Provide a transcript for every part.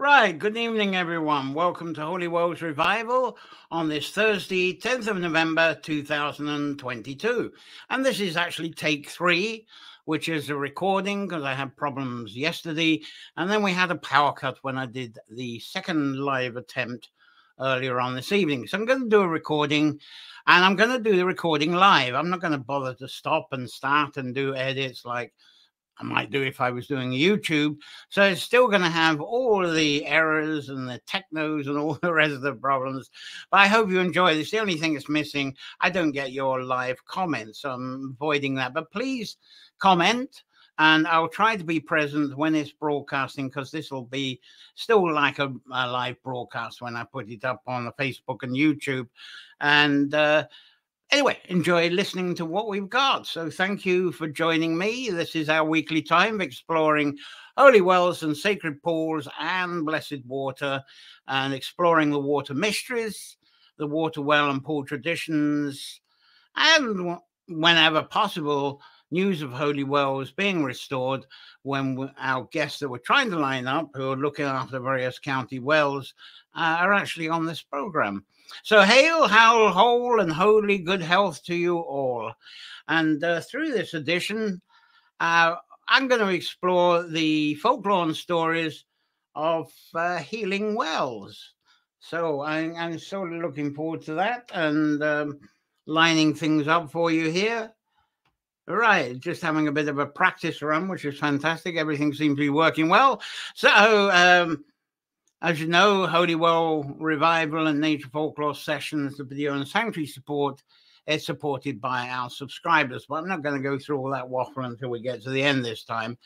Right, good evening everyone. Welcome to Holy Wells Revival on this Thursday, 10th of November 2022. And this is actually take 3, which is a recording because I had problems yesterday. And then we had a power cut when I did the second live attempt earlier on this evening. So I'm going to do a recording and I'm going to do the recording live. I'm not going to bother to stop and start and do edits like I might do if I was doing YouTube. So it's still going to have all of the errors and the technos and all the rest of the problems. But I hope you enjoy this. The only thing that's missing, I don't get your live comments. So I'm avoiding that. But please comment and I'll try to be present when it's broadcasting, because this will be still like a live broadcast when I put it up on the Facebook and YouTube. And anyway, enjoy listening to what we've got. So thank you for joining me. This is our weekly time of exploring holy wells and sacred pools and blessed water, and exploring the water mysteries, the water well and pool traditions, and whenever possible, news of holy wells being restored when our guests that we're trying to line up, who are looking after various county wells, are actually on this program. So hail, howl, whole, and holy good health to you all. And through this edition, I'm going to explore the folklore and stories of healing wells. So I'm sort of looking forward to that and lining things up for you here. Right, just having a bit of a practice run, which is fantastic. Everything seems to be working well. So as you know, Holy Well Revival and Nature Folklore Sessions, the video and sanctuary support, is supported by our subscribers. But I'm not going to go through all that waffle until we get to the end this time.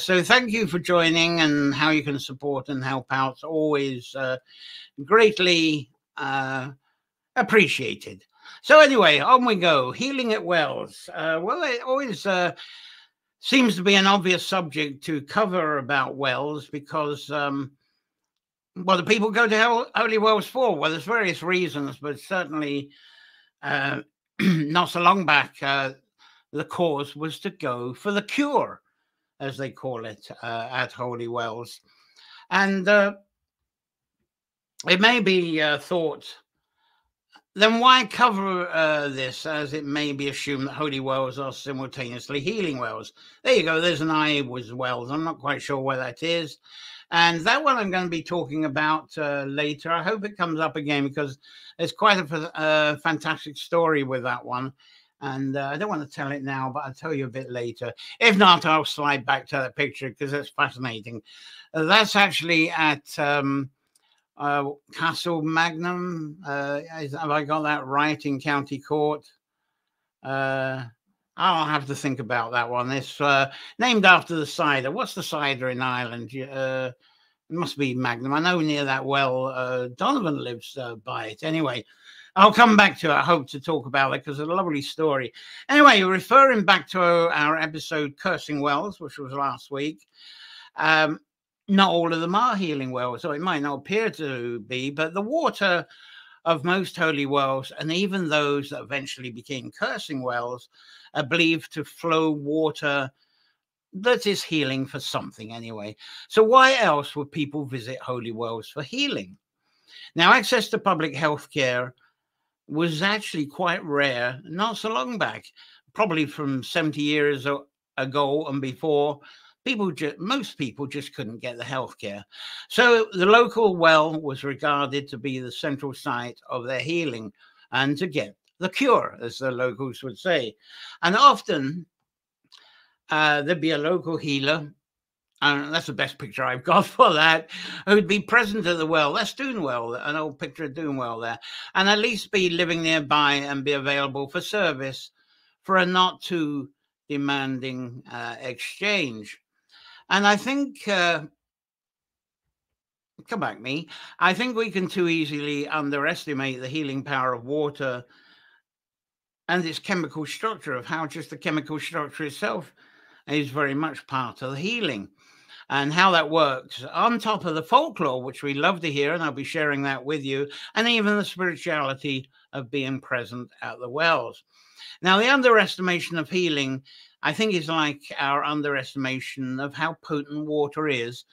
So thank you for joining, and how you can support and help out is always greatly appreciated. So anyway, on we go. Healing at wells. Well, it always seems to be an obvious subject to cover about wells, because well, the people go to holy wells for, well, there's various reasons, but certainly not so long back, the cause was to go for the cure, as they call it, at holy wells. And it may be thought, then why cover this, as it may be assumed that holy wells are simultaneously healing wells? There you go, there's an I was wells. I'm not quite sure where that is. And that one I'm going to be talking about later. I hope it comes up again, because it's quite a fantastic story with that one. And I don't want to tell it now, but I'll tell you a bit later. If not, I'll slide back to that picture because it's fascinating. That's actually at Castle Magnum. Have I got that right? In County Cork. I'll have to think about that one. It's named after the cider. What's the cider in Ireland? It must be Magnum. I know near that well, Donovan lives by it. Anyway, I'll come back to it, I hope, to talk about it, because it's a lovely story. Anyway, referring back to our episode, Cursing Wells, which was last week, not all of them are healing wells, so it might not appear to be, but the water of most holy wells, and even those that eventually became cursing wells, are believed to flow water that is healing for something anyway. So why else would people visit holy wells for healing? Now, access to public health care was actually quite rare not so long back, probably from 70 years ago and before. Most people just couldn't get the healthcare. So the local well was regarded to be the central site of their healing and to get the cure, as the locals would say. And often there'd be a local healer, and that's the best picture I've got for that, who'd be present at the well. That's Doonwell, an old picture of Doonwell there, and at least be living nearby and be available for service for a not too demanding exchange. And I think, come back me, I think we can too easily underestimate the healing power of water and its chemical structure, of how just the chemical structure itself is very much part of the healing and how that works. On top of the folklore, which we love to hear, and I'll be sharing that with you, and even the spirituality of being present at the wells. Now, the underestimation of healing, I think, is like our underestimation of how potent water is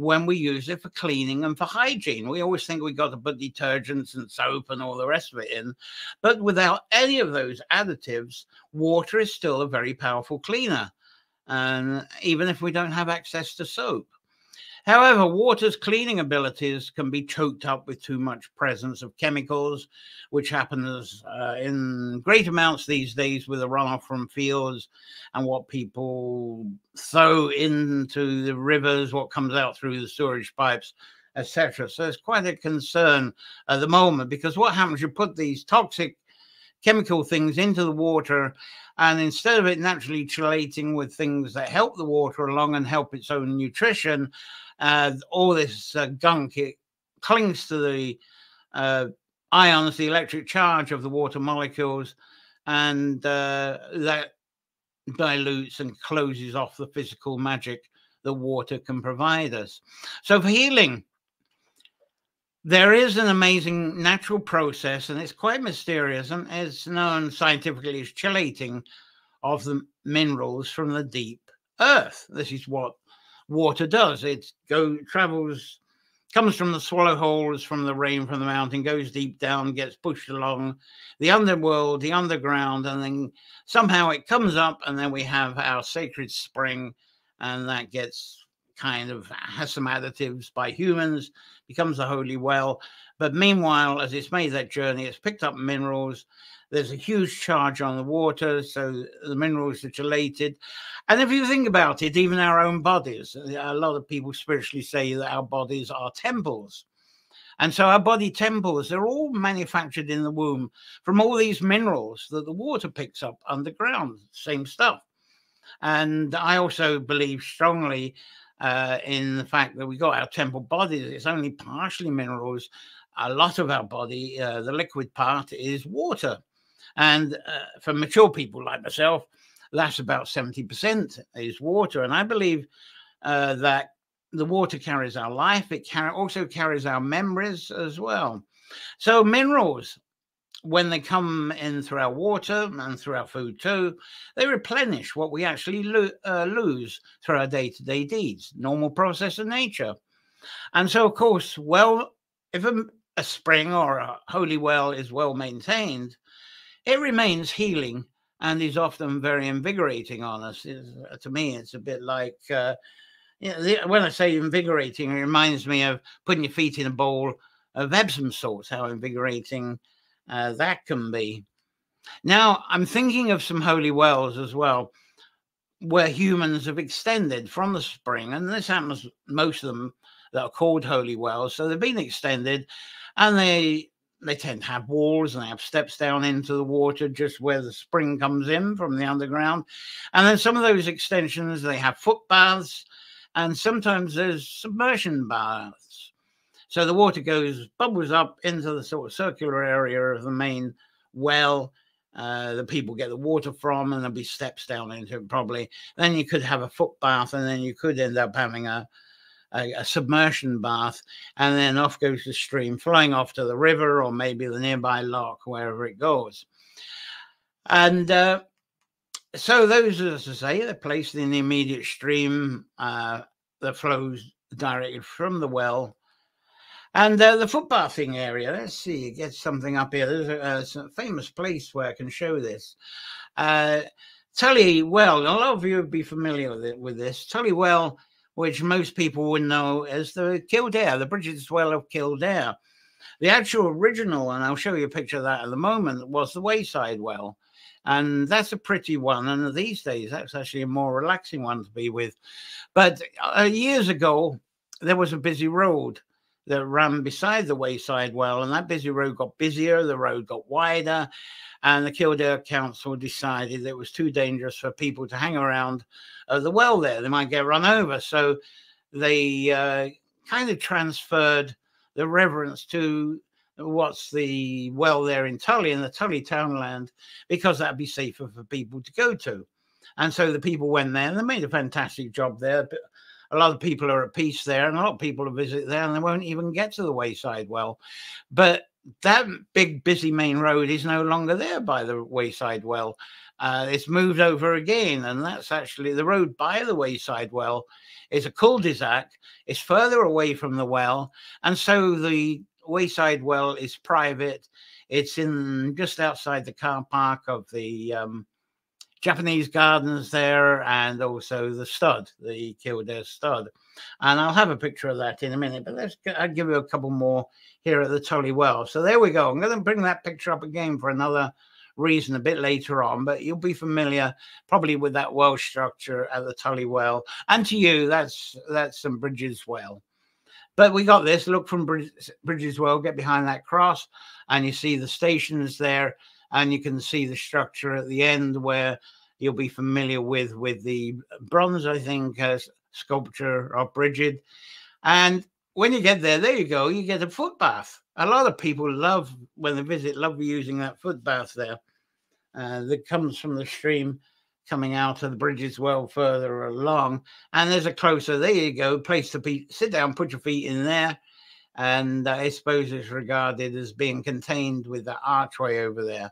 when we use it for cleaning and for hygiene. We always think we got to put detergents and soap and all the rest of it in, but without any of those additives, water is still a very powerful cleaner, and even if we don't have access to soap. However, water's cleaning abilities can be choked up with too much presence of chemicals, which happens in great amounts these days with the runoff from fields and what people throw into the rivers, what comes out through the sewage pipes, etc. So it's quite a concern at the moment, because what happens, you put these toxic chemical things into the water, and instead of it naturally chelating with things that help the water along and help its own nutrition, all this gunk, it clings to the ions, the electric charge of the water molecules, and that dilutes and closes off the physical magic that water can provide us. So for healing, there is an amazing natural process, and it's quite mysterious, and it's known scientifically as chelating of the minerals from the deep earth. This is what water does. It travels, comes from the swallow holes, from the rain, from the mountain, goes deep down, gets pushed along the underworld, the underground, and then somehow it comes up, and then we have our sacred spring, and that gets kind of has some additives by humans, becomes the Holy Well. But meanwhile, as it's made that journey, it's picked up minerals. There's a huge charge on the water, so the minerals are chelated. And if you think about it, even our own bodies, a lot of people spiritually say that our bodies are temples. And so our body temples, they're all manufactured in the womb from all these minerals that the water picks up underground, same stuff. And I also believe strongly in the fact that we got our temple bodies, it's only partially minerals. A lot of our body, the liquid part, is water. And for mature people like myself, that's about 70% is water. And I believe that the water carries our life. It also carries our memories as well. So minerals, when they come in through our water and through our food too, they replenish what we actually lose through our day-to-day deeds, normal process of nature. And so, of course, well, if a spring or a holy well is well maintained, it remains healing and is often very invigorating on us. To me, it's a bit like, you know, when I say invigorating, it reminds me of putting your feet in a bowl of Epsom salts, how invigorating that can be. Now, I'm thinking of some holy wells as well, where humans have extended from the spring, and this happens, most of them that are called holy wells, so they've been extended, and they tend to have walls, and they have steps down into the water just where the spring comes in from the underground. And then some of those extensions, they have footbaths, and sometimes there's submersion baths. So the water bubbles up into the sort of circular area of the main well that people get the water from, and there'll be steps down into it probably. Then you could have a foot bath, and then you could end up having a submersion bath, and then off goes the stream, flowing off to the river or maybe the nearby lock, wherever it goes. And so those, as I say, they're placed in the immediate stream that flows directly from the well. And the footbathing area, let's see, get something up here. There's a famous place where I can show this. Tully Well, a lot of you would be familiar with, this. Tully Well, which most people would know as the Kildare, the Bridget's Well of Kildare. The actual original, and I'll show you a picture of that at the moment, was the Wayside Well. And that's a pretty one. And these days, that's actually a more relaxing one to be with. But years ago, there was a busy road that ran beside the Wayside Well, and that busy road got busier, the road got wider, and the Kildare Council decided it was too dangerous for people to hang around the well there. They might get run over. So they kind of transferred the reverence to what's the well there in Tully, in the Tully townland, because that'd be safer for people to go to. And so the people went there, and they made a fantastic job there. A lot of people are at peace there, and a lot of people will visit there, and they won't even get to the Wayside Well. But that big, busy main road is no longer there by the Wayside Well. It's moved over again, and that's actually the road by the Wayside Well is a cul-de-sac. It's further away from the well, and so the Wayside Well is private. It's in just outside the car park of the Japanese gardens there, and also the stud, the Kildare stud. And I'll have a picture of that in a minute, but I'll give you a couple more here at the Tully Well. So there we go. I'm going to bring that picture up again for another reason a bit later on, but you'll be familiar probably with that well structure at the Tully Well. And to you, that's some Bridget's Well. But we got this, look from Bridget's Well, get behind that cross, and you see the stations there, and you can see the structure at the end where you'll be familiar with the bronze, I think, sculpture of Bridget. And when you get there you go, you get a footbath. A lot of people love, when they visit, love using that footbath there. That comes from the stream coming out of the Bridget's Well further along. And there's a closer, there you go, place to be, sit down, put your feet in there. And I suppose it's regarded as being contained with the archway over there.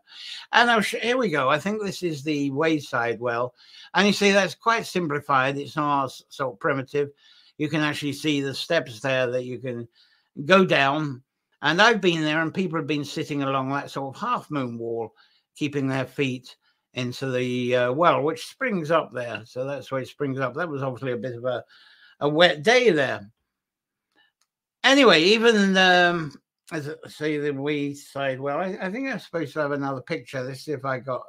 And here we go. I think this is the Wayside Well. And you see that's quite simplified. It's not so primitive. You can actually see the steps there that you can go down. And I've been there, and people have been sitting along that sort of half-moon wall, keeping their feet into the well, which springs up there. So that's why it springs up. That was obviously a bit of a wet day there. Anyway, even as I say, the Wayside Well, I think I'm supposed to have another picture. Let's see if I got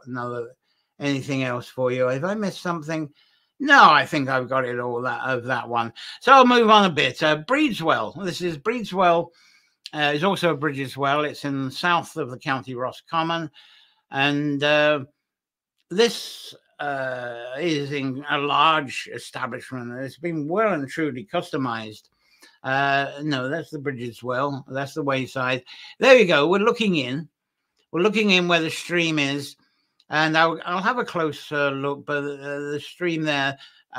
anything else for you. If I missed something, no, I think I've got it all of that one. So I'll move on a bit. Breedswell. This is Breedswell. It's also a Bridget's Well. It's in the south of the County Roscommon, and this is in a large establishment. It's been well and truly customized. No, that's the Bridget's Well. That's the Wayside. There you go. We're looking in. We're looking in where the stream is, and I'll have a closer look. But the stream there,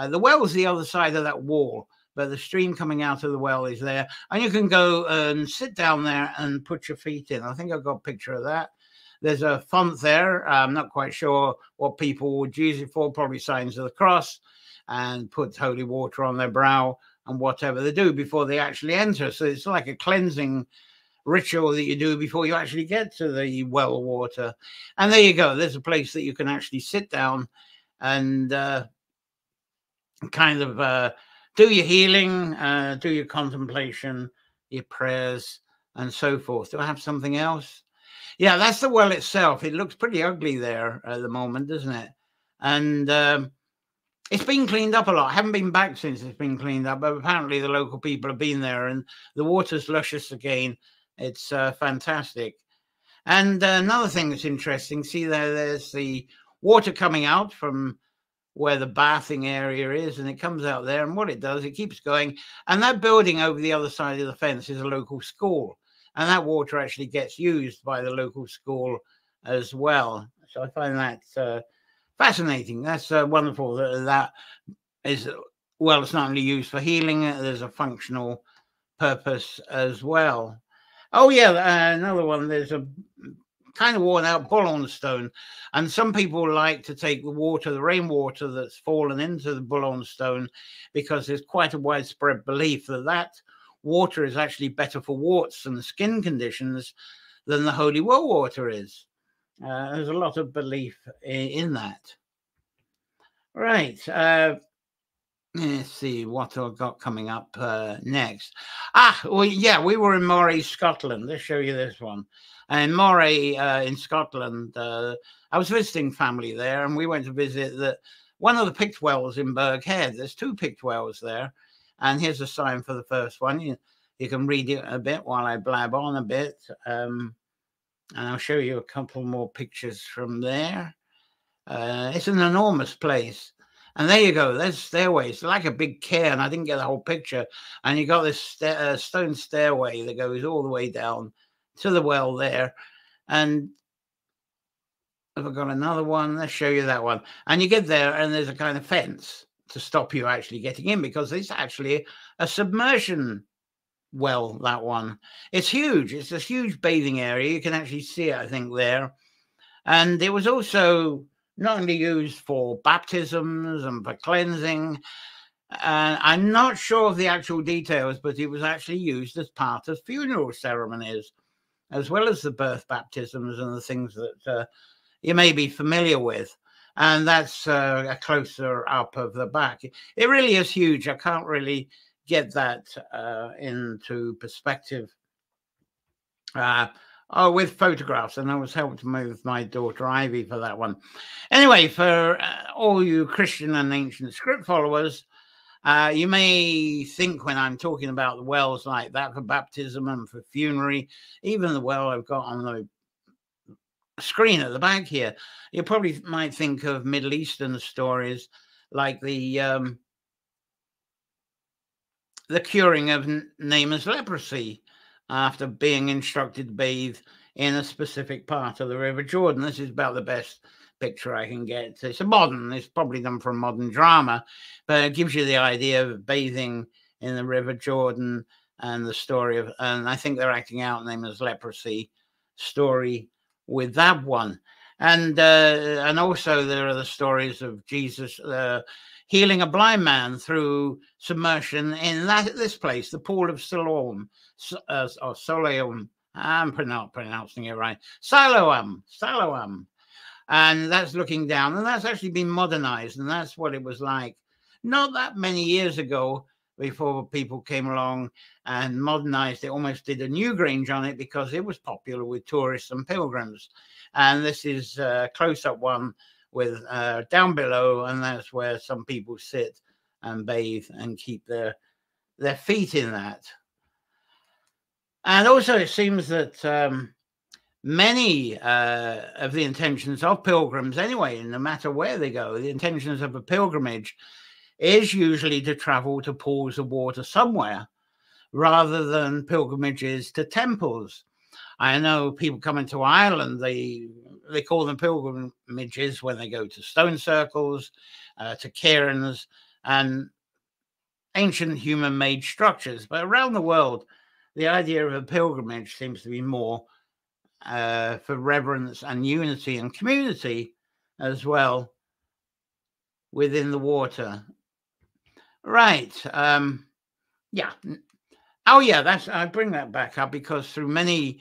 the well is the other side of that wall. But the stream coming out of the well is there, and you can go and sit down there and put your feet in. I think I've got a picture of that. There's a font there. I'm not quite sure what people would use it for, probably signs of the cross, and put holy water on their brow and whatever they do before they actually enter. So it's like a cleansing ritual that you do before you actually get to the well water. And there you go. There's a place that you can actually sit down and kind of do your healing, do your contemplation, your prayers, and so forth. Do I have something else? Yeah, that's the well itself. It looks pretty ugly there at the moment, doesn't it? And it's been cleaned up a lot. I haven't been back since it's been cleaned up, but apparently the local people have been there, and the water's luscious again. It's fantastic. And another thing that's interesting, see there, there's the water coming out from where the bathing area is, and it comes out there, and what it does, it keeps going, and that building over the other side of the fence is a local school, and that water actually gets used by the local school as well. So I find that fascinating. That's wonderful. That is, well, it's not only used for healing, there's a functional purpose as well. Oh yeah, another one, there's a kind of worn out bullon stone, and some people like to take the water, the rainwater that's fallen into the bullon stone, because there's quite a widespread belief that that water is actually better for warts and skin conditions than the holy well water is. There's a lot of belief in that. Right, let's see what I've got coming up next. Well, yeah, we were in Moray, Scotland. Let's show you this one. And Moray in Scotland, I was visiting family there, and we went to visit one of the Pict wells in Berghead. There's two Pict wells there, and here's a sign for the first one. You can read it a bit while I blab on a bit, and I'll show you a couple more pictures from there. It's an enormous place. And there you go. There's stairways, like a big cairn. I didn't get the whole picture. And you got this stone stairway that goes all the way down to the well there. And I've got another one. Let's show you that one. And you get there, and there's a kind of fence to stop you actually getting in, because it's actually a submersion well, that one. It's huge. It's a huge bathing area. You can actually see it, I think, there. And it was also not only used for baptisms and for cleansing. I'm not sure of the actual details, but it was actually used as part of funeral ceremonies, as well as the birth baptisms and the things that you may be familiar with. And that's a closer up of the back. It really is huge. I can't really get that into perspective with photographs. And I was helped move my daughter Ivy for that one. Anyway, for all you Christian and ancient script followers, you may think when I'm talking about the wells like that for baptism and for funerary, even the well I've got on the screen at the back here, you probably might think of Middle Eastern stories like the curing of Naaman's leprosy after being instructed to bathe in a specific part of the River Jordan. This is about the best picture I can get. It's a modern, it's probably done from modern drama, but it gives you the idea of bathing in the River Jordan and the story of, and I think they're acting out Naaman's leprosy story with that one. And also there are the stories of Jesus healing a blind man through submersion in this place, the Pool of Siloam, or Siloam. I'm not pronouncing it right. Siloam, Siloam. And that's looking down, and that's actually been modernized, and that's what it was like not that many years ago before people came along and modernized it, almost did a new Grange on it because it was popular with tourists and pilgrims. And this is a close-up one with down below, and that's where some people sit and bathe and keep their feet in that. And also it seems that many of the intentions of pilgrims, anyway, no matter where they go, the intentions of a pilgrimage is usually to travel to pools of water somewhere rather than pilgrimages to temples. I know people coming to Ireland, they call them pilgrimages when they go to stone circles, to cairns and ancient human-made structures. But around the world, the idea of a pilgrimage seems to be more for reverence and unity and community as well within the water, right? Yeah, oh yeah, that's, I bring that back up because through many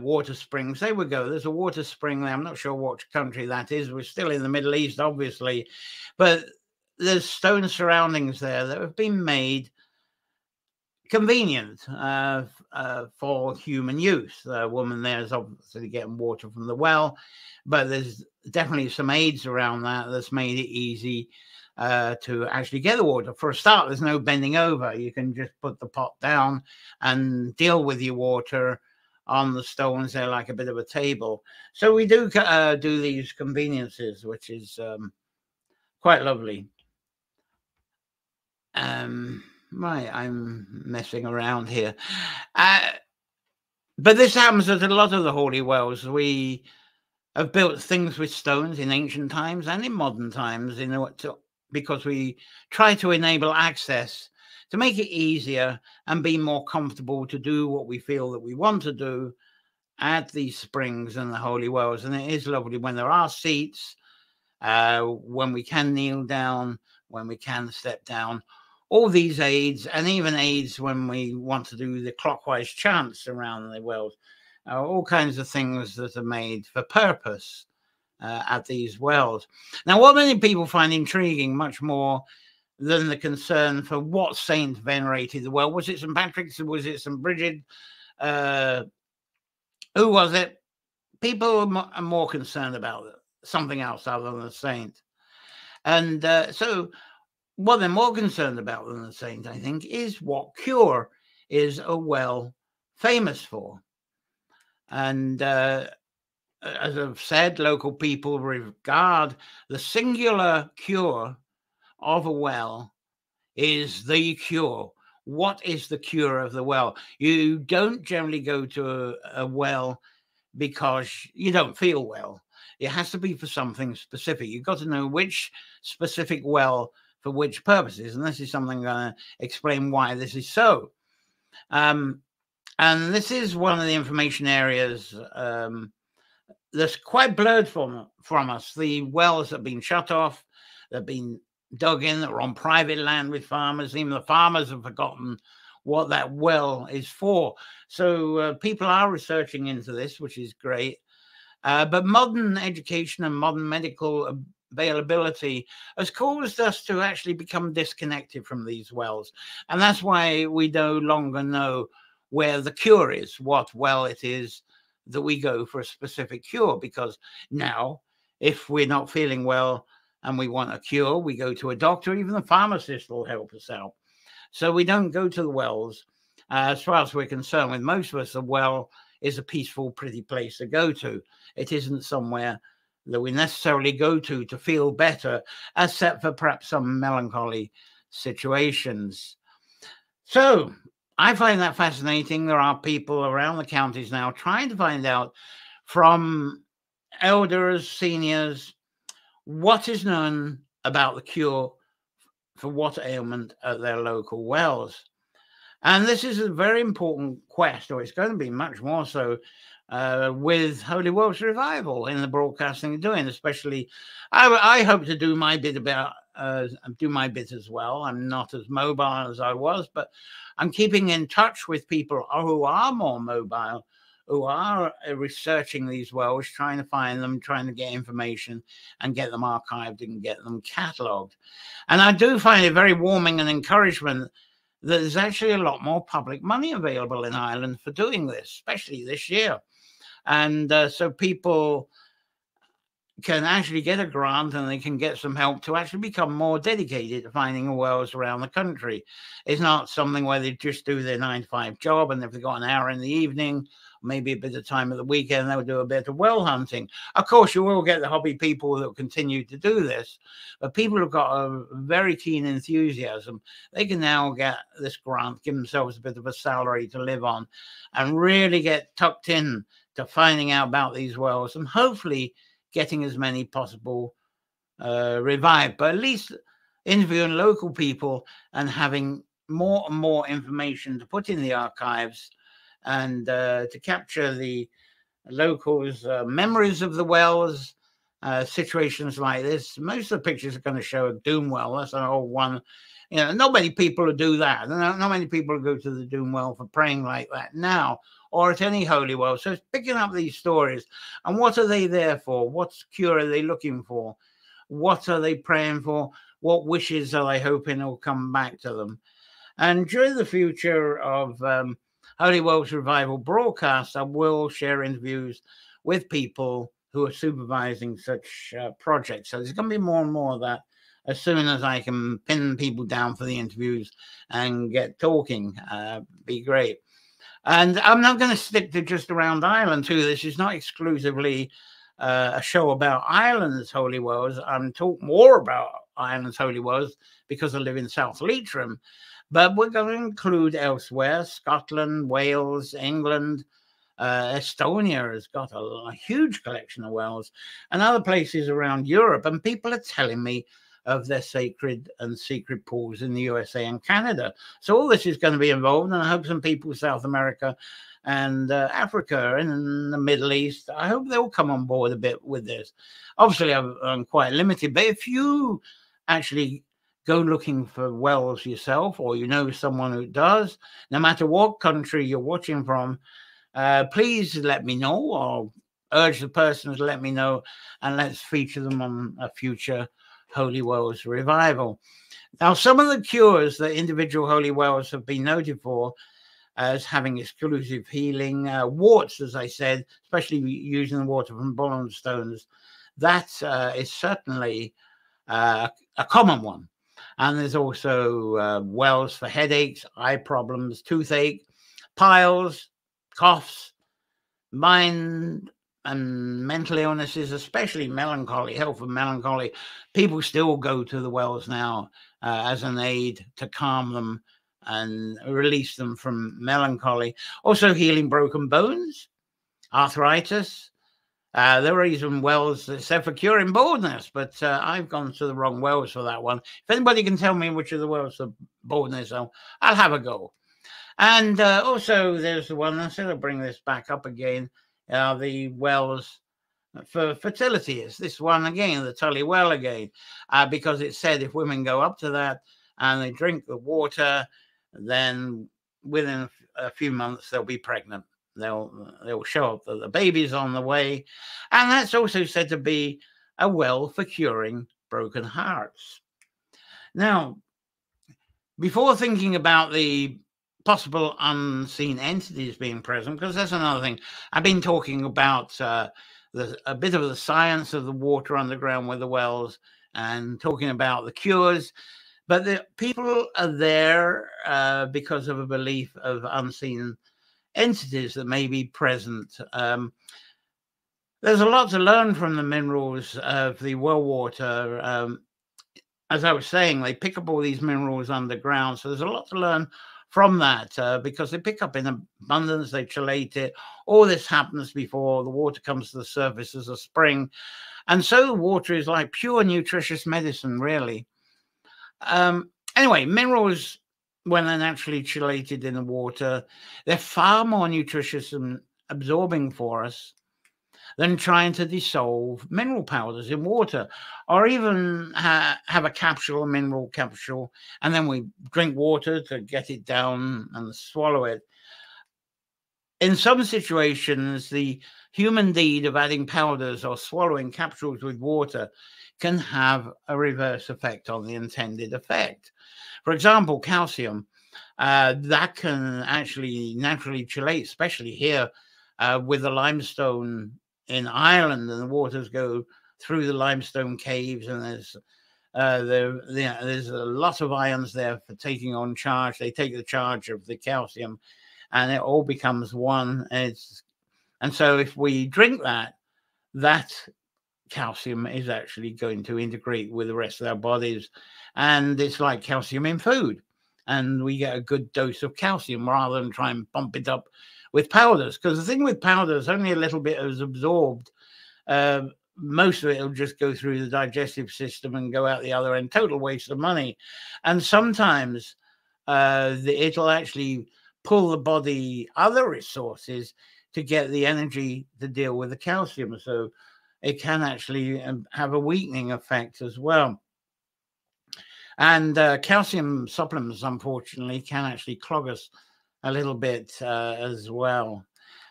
water springs they would go. There's a water spring there, I'm not sure what country that is, we're still in the Middle East obviously, but there's stone surroundings there that have been made convenient for human use. The woman there is obviously getting water from the well, but there's definitely some aids around that that's made it easy to actually get the water. For a start, there's no bending over. You can just put the pot down and deal with your water on the stones there like a bit of a table. So we do do these conveniences, which is quite lovely. Right, I'm messing around here. But this happens at a lot of the holy wells. We have built things with stones in ancient times and in modern times in order to, because we try to enable access to make it easier and be more comfortable to do what we feel that we want to do at these springs and the holy wells. And it is lovely when there are seats, when we can kneel down, when we can step down. All these aids, and even aids when we want to do the clockwise chants around the world, all kinds of things that are made for purpose at these wells. Now, what many people find intriguing, much more than the concern for what saint venerated the well. Was it St. Patrick's? Was it St. Bridget? Who was it? People are more concerned about something else other than the saint. And so what they're more concerned about than the saint, I think, is what cure is a well famous for. And as I've said, local people regard the singular cure of a well is the cure. What is the cure of the well? You don't generally go to a well because you don't feel well. It has to be for something specific. You've got to know which specific well for which purposes, and this is something I'm going to explain why this is so. And this is one of the information areas that's quite blurred from us. The wells have been shut off, they've been dug in, that were on private land with farmers. Even the farmers have forgotten what that well is for. So people are researching into this, which is great. But modern education and modern medical availability has caused us to actually become disconnected from these wells. And that's why we no longer know where the cure is, what well it is that we go for a specific cure. Because now, if we're not feeling well and we want a cure, we go to a doctor. Even the pharmacist will help us out. So we don't go to the wells. As far as we're concerned, with most of us, the well is a peaceful, pretty place to go to. It isn't somewhere that we necessarily go to feel better, except for perhaps some melancholy situations. So I find that fascinating. There are people around the counties now trying to find out from elders, seniors, what is known about the cure for what ailment at their local wells. And this is a very important quest, or it's going to be much more so with Holy Wells Revival in the broadcasting and doing, especially. I hope to do my bit about do my bit as well. I'm not as mobile as I was, but I'm keeping in touch with people who are more mobile, who are researching these wells, trying to find them, trying to get information and get them archived and get them catalogued. And I do find it very warming and encouragement that there's actually a lot more public money available in Ireland for doing this, especially this year. And so people can actually get a grant and they can get some help to actually become more dedicated to finding wells around the country. It's not something where they just do their 9-to-5 job, and if they've got an hour in the evening, maybe a bit of time at the weekend, they'll do a bit of well hunting. Of course, you will get the hobby people that continue to do this, but people have got a very keen enthusiasm. They can now get this grant, give themselves a bit of a salary to live on, and really get tucked in to finding out about these wells and hopefully getting as many possible revived, but at least interviewing local people and having more and more information to put in the archives and to capture the locals' memories of the wells, situations like this. Most of the pictures are going to show a Doonwell. That's an old one. You know, not many people do that. Not many people go to the Doonwell for praying like that now, or at any holy well. So it's picking up these stories. And what are they there for? What cure are they looking for? What are they praying for? What wishes are they hoping will come back to them? And during the future of Holy Wells Revival broadcast, I will share interviews with people who are supervising such projects. So there's going to be more and more of that as soon as I can pin people down for the interviews and get talking. Be great. And I'm not going to stick to just around Ireland too. This is not exclusively a show about Ireland's holy wells. I'm talking more about Ireland's holy wells because I live in South Leitrim. But we're going to include elsewhere, Scotland, Wales, England, Estonia has got a huge collection of wells, and other places around Europe. And people are telling me of their sacred and secret pools in the USA and Canada. So all this is going to be involved, and I hope some people in South America and Africa and in the Middle East, I hope they'll come on board a bit with this. Obviously, I'm quite limited, but if you actually go looking for wells yourself, or you know someone who does, no matter what country you're watching from, please let me know, or urge the person to let me know, and let's feature them on a future Holy Wells Revival. Now, some of the cures that individual holy wells have been noted for as having exclusive healing, warts, as I said, especially using the water from bottom stones, that is certainly a common one. And there's also wells for headaches, eye problems, toothache, piles, coughs, mind and mental illnesses, especially melancholy, health and melancholy. People still go to the wells now as an aid to calm them and release them from melancholy. Also healing broken bones, arthritis. There are even wells that said for curing baldness, but I've gone to the wrong wells for that one. If anybody can tell me which of the wells for baldness, I'll have a go. And also there's the one, I said I'll bring this back up again, the wells for fertility. It's this one again, the Tully Well again, because it said if women go up to that and they drink the water, then within a few months they'll be pregnant. They'll show up that the baby's on the way. And that's also said to be a well for curing broken hearts. Now, before thinking about the possible unseen entities being present, because that's another thing. I've been talking about a bit of the science of the water underground with the wells and talking about the cures. But the people are there because of a belief of unseen entities that may be present. There's a lot to learn from the minerals of the well water. As I was saying, they pick up all these minerals underground. So there's a lot to learn from that because they pick up in abundance, they chelate it. All this happens before the water comes to the surface as a spring. And so water is like pure nutritious medicine, really. Anyway, minerals, when they're naturally chelated in the water, they're far more nutritious and absorbing for us than trying to dissolve mineral powders in water, or even have a capsule, a mineral capsule, and then we drink water to get it down and swallow it. In some situations, the human deed of adding powders or swallowing capsules with water can have a reverse effect on the intended effect. For example, calcium, that can actually naturally chelate, especially here with the limestone in Ireland, and the waters go through the limestone caves, and there's a lot of ions there for taking on charge. They take the charge of the calcium, and it all becomes one. And so if we drink that calcium is actually going to integrate with the rest of our bodies, and it's like calcium in food, and we get a good dose of calcium rather than try and bump it up with powders, because the thing with powders, only a little bit is absorbed. Most of it will just go through the digestive system and go out the other end. Total waste of money. And sometimes it'll actually pull the body other resources to get the energy to deal with the calcium. So it can actually have a weakening effect as well. And calcium supplements, unfortunately, can actually clog us a little bit as well.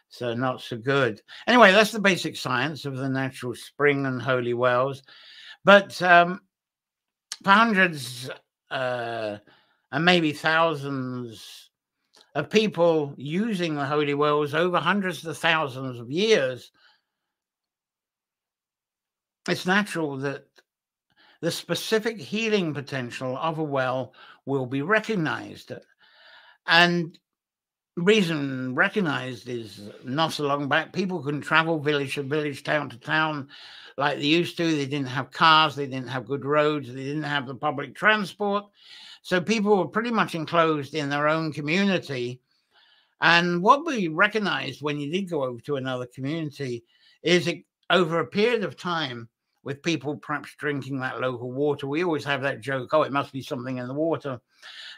So not so good. Anyway, that's the basic science of the natural spring and holy wells. But for hundreds and maybe thousands of people using the holy wells over hundreds of thousands of years, it's natural that the specific healing potential of a well will be recognized. And reason recognized is not so long back, people couldn't travel village to village, town to town like they used to. They didn't have cars, they didn't have good roads, they didn't have the public transport. So people were pretty much enclosed in their own community. And what we recognized when you did go over to another community is it, over a period of time, with people perhaps drinking that local water, we always have that joke, oh, it must be something in the water.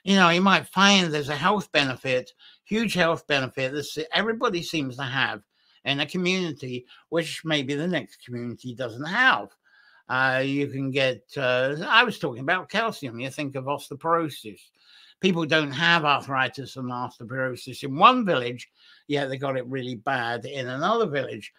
You know, you might find there's a health benefit, huge health benefit that everybody seems to have in a community, which maybe the next community doesn't have. You can get, I was talking about calcium. You think of osteoporosis. People don't have arthritis and osteoporosis in one village, yet they got it really bad in another village.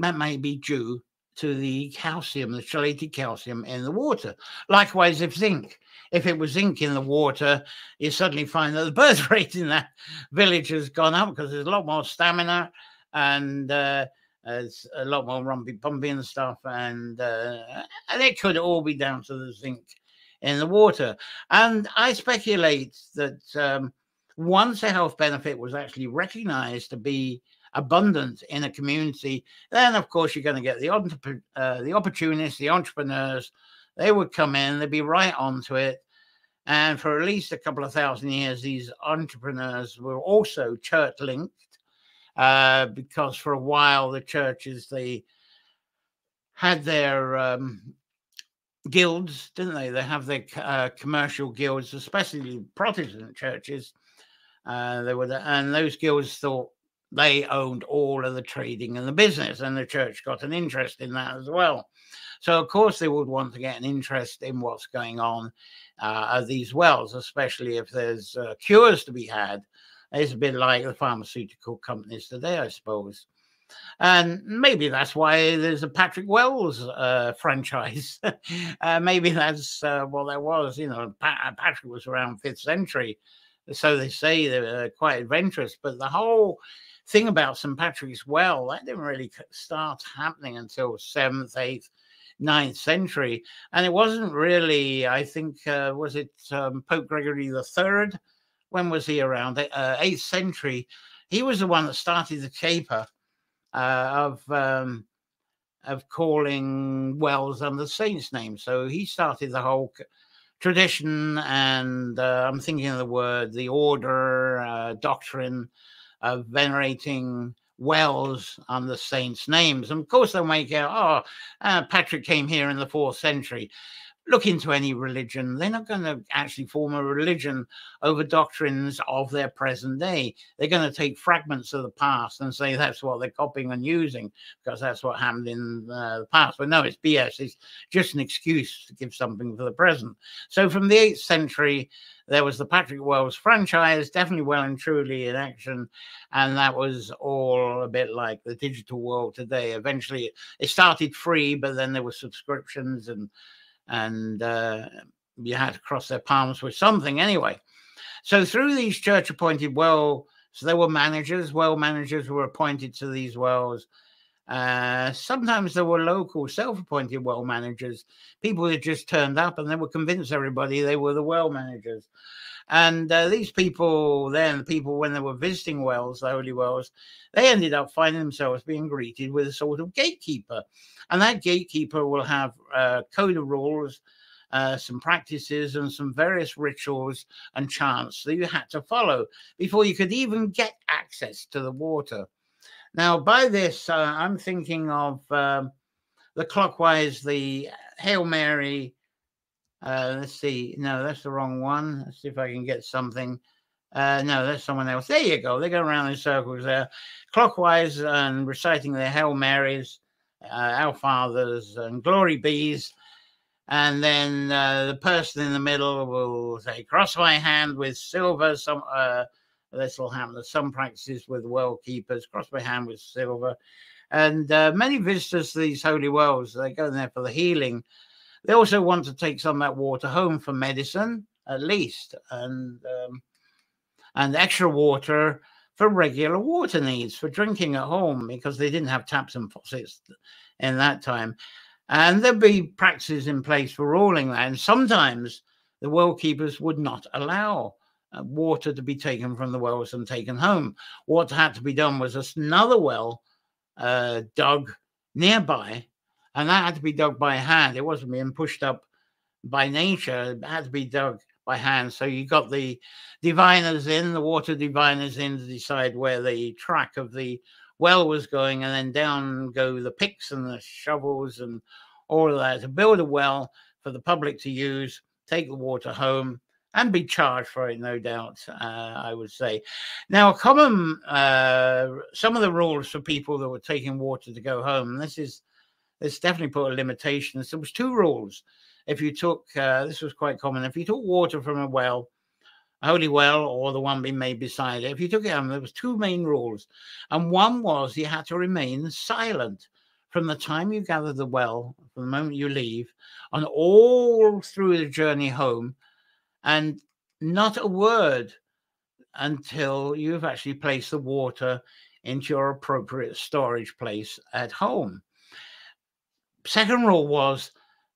That may be due to the calcium, the chelated calcium in the water. Likewise, if zinc. If it was zinc in the water, you suddenly find that the birth rate in that village has gone up because there's a lot more stamina and there's a lot more rumpy-pumpy and stuff. And it could all be down to the zinc in the water. And I speculate that once a health benefit was actually recognized to be abundant in a community, then of course you're going to get the opportunists, the entrepreneurs. They would come in, they'd be right onto it, and for at least a couple of thousand years, these entrepreneurs were also church-linked, because for a while the churches, they had their guilds, didn't they? They have their commercial guilds, especially Protestant churches. And those guilds thought they owned all of the trading and the business, and the church got an interest in that as well. So, of course, they would want to get an interest in what's going on at these wells, especially if there's cures to be had. It's a bit like the pharmaceutical companies today, I suppose. And maybe that's why there's a Patrick Wells franchise. Maybe that's what that was. You know, Patrick was around 5th century, so they say they were quite adventurous. But the whole thing about St. Patrick's Well, that didn't really start happening until 7th, 8th, 9th century. And it wasn't really, I think, was it Pope Gregory III? When was he around? 8th century. He was the one that started the caper of calling wells under saints' names. So he started the whole tradition, and I'm thinking of the word, the order, doctrine of venerating wells under saints' names. And of course, they'll make out, oh, Patrick came here in the 4th century. Look into any religion. They're not going to actually form a religion over doctrines of their present day. They're going to take fragments of the past and say that's what they're copying and using because that's what happened in the past. But no, it's BS. It's just an excuse to give something for the present. So from the 8th century, there was the Patrick Wells franchise, definitely well and truly in action. And that was all a bit like the digital world today. Eventually, it started free, but then there were subscriptions, and you had to cross their palms with something anyway. So through these church-appointed wells, so there were managers. Well managers were appointed to these wells. Sometimes there were local self-appointed well managers, people who just turned up and they were convinced everybody they were the well managers. And these people then, when they were visiting wells, the holy wells, they ended up finding themselves being greeted with a sort of gatekeeper. And that gatekeeper will have a code of rules, some practices and some various rituals and chants that you had to follow before you could even get access to the water. Now, by this, I'm thinking of the clockwise, the Hail Mary. Let's see. No, that's the wrong one. Let's see if I can get something. No, that's someone else. There you go. They go around in circles there. Clockwise and reciting their Hail Marys, Our Fathers and Glory Bees. And then the person in the middle will say, cross my hand with silver, some... this will happen. There's some practices with well keepers, cross my hand with silver. And many visitors to these holy wells, they go in there for the healing. They also want to take some of that water home for medicine, at least, and extra water for regular water needs, for drinking at home, because they didn't have taps and faucets in that time. And there'd be practices in place for ruling that. And sometimes the well keepers would not allow water to be taken from the wells and taken home. What had to be done was another well dug nearby, and that had to be dug by hand. It wasn't being pushed up by nature. It had to be dug by hand. So you got the diviners in, the water diviners in, to decide where the track of the well was going, and then down go the picks and the shovels and all of that to build a well for the public to use, take the water home, and be charged for it, no doubt, I would say. Now, common some of the rules for people that were taking water to go home, and this definitely put a limitation. So there was 2 rules. If you took, this was quite common, if you took water from a well, a holy well, or the one being made beside it, if you took it home, there was 2 main rules. And one was you had to remain silent from the time you gather the well, from the moment you leave, and all through the journey home, and not a word until you've actually placed the water into your appropriate storage place at home. Second rule was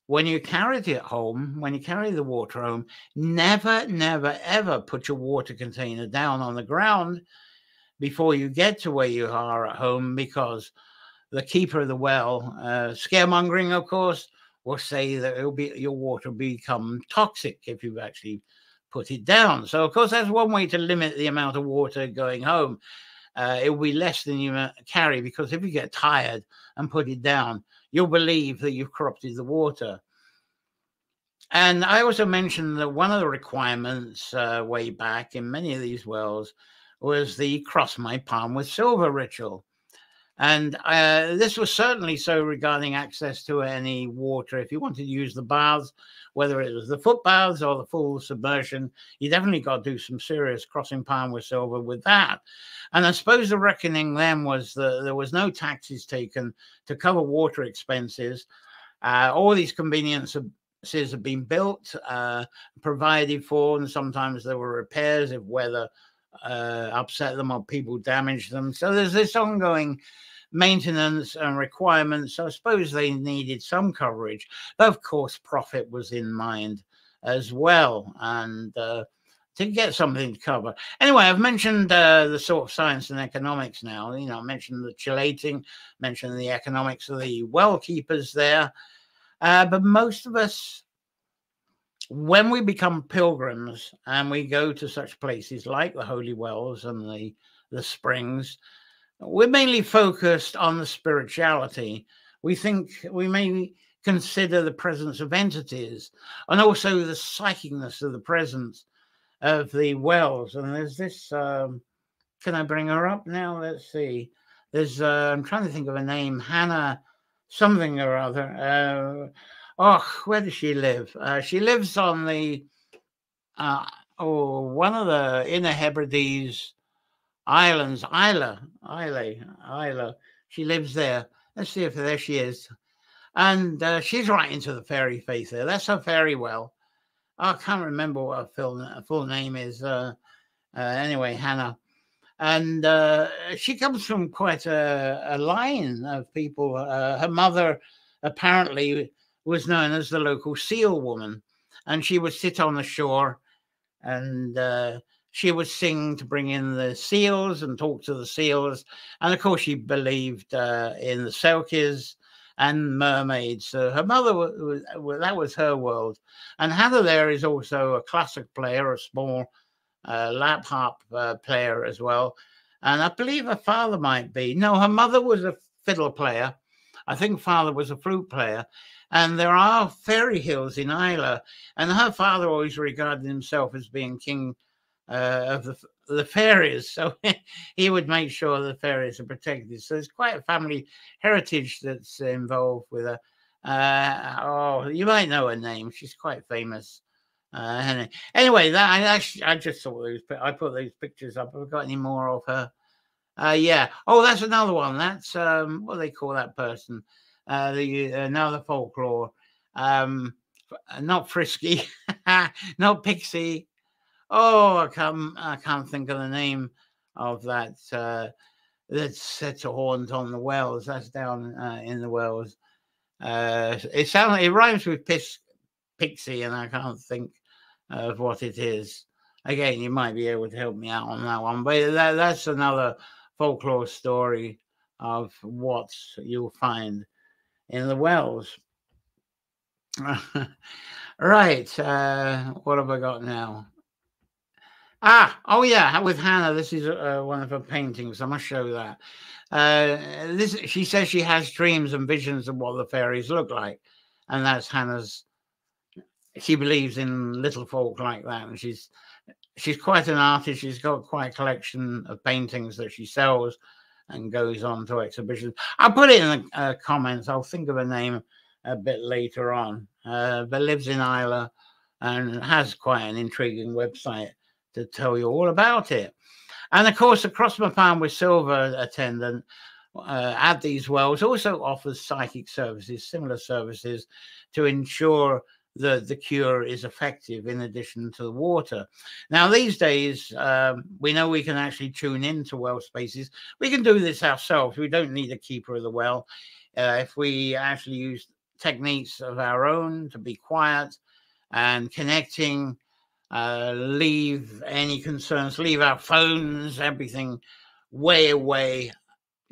when you carried it home, when you carry the water home, never, never, ever put your water container down on the ground before you get to where you are at home, because the keeper of the well, scaremongering, of course, will say that it'll be, your water will become toxic if you actually put it down. So, of course, that's one way to limit the amount of water going home. It will be less than you carry, because if you get tired and put it down, you'll believe that you've corrupted the water. And I also mentioned that one of the requirements way back in many of these wells was the cross my palm with silver ritual. And this was certainly so regarding access to any water. If you wanted to use the baths, whether it was the foot baths or the full submersion, you definitely got to do some serious crossing palm with silver with that. And I suppose the reckoning then was that there was no taxes taken to cover water expenses. All these conveniences have been built, provided for, and sometimes there were repairs if weather upset them or people damaged them. So there's this ongoing maintenance and requirements. So I suppose they needed some coverage, but of course profit was in mind as well, and to get something to cover. Anyway, I've mentioned the sort of science and economics now. You know, I mentioned the chelating, mentioned the economics of the well keepers there, but most of us, when we become pilgrims and we go to such places like the Holy Wells and the springs, we're mainly focused on the spirituality. We think we may consider the presence of entities and also the psychicness of the presence of the wells. And there's this, can I bring her up now? Let's see. There's, I'm trying to think of a name, Hannah something or other. Oh, where does she live? She lives on the, one of the Inner Hebrides islands, Islay. She lives there. Let's see if there she is. And she's right into the fairy faith there. That's her fairy well. I can't remember what her full name is. Anyway, Hannah. And she comes from quite a line of people. Her mother apparently was known as the local seal woman, and she would sit on the shore and she would sing to bring in the seals and talk to the seals. And of course she believed in the selkies and mermaids. So her mother, that was her world. And Hannah there is also a classic player, a small lap harp player as well. And I believe her father might be, no, her mother was a fiddle player. I think father was a flute player. And there are fairy hills in Islay, and her father always regarded himself as being king of the fairies. So he would make sure the fairies are protected. So there's quite a family heritage that's involved with her. Oh, you might know her name. She's quite famous. Anyway, I just saw those. I put those pictures up. Have I got any more of her? Yeah. Oh, that's another one. That's what do they call that person? Another folklore, not Frisky, not Pixie. Oh, I can't think of the name of that that sets a haunt on the Wells. That's down in the Wells. It rhymes with Pixie, and I can't think of what it is. Again, you might be able to help me out on that one, but that's another folklore story of what you'll find in the Wells. Right, what have I got now? Oh yeah, with Hannah, this is one of her paintings. I must show that. She says she has dreams and visions of what the fairies look like, and that's Hannah's. She believes in little folk like that, and she's quite an artist. She's got quite a collection of paintings that she sells and goes on to exhibitions. I'll put it in the comments. I'll think of a name a bit later on. But lives in Islay and has quite an intriguing website to tell you all about it. And of course, the Cross My Palm with Silver attendant at these wells also offers psychic services, similar services, to ensure that the cure is effective in addition to the water. Now, these days, we know we can actually tune into well spaces. We can do this ourselves. We don't need a keeper of the well. If we actually use techniques of our own to be quiet and connecting, leave any concerns, leave our phones, everything way away,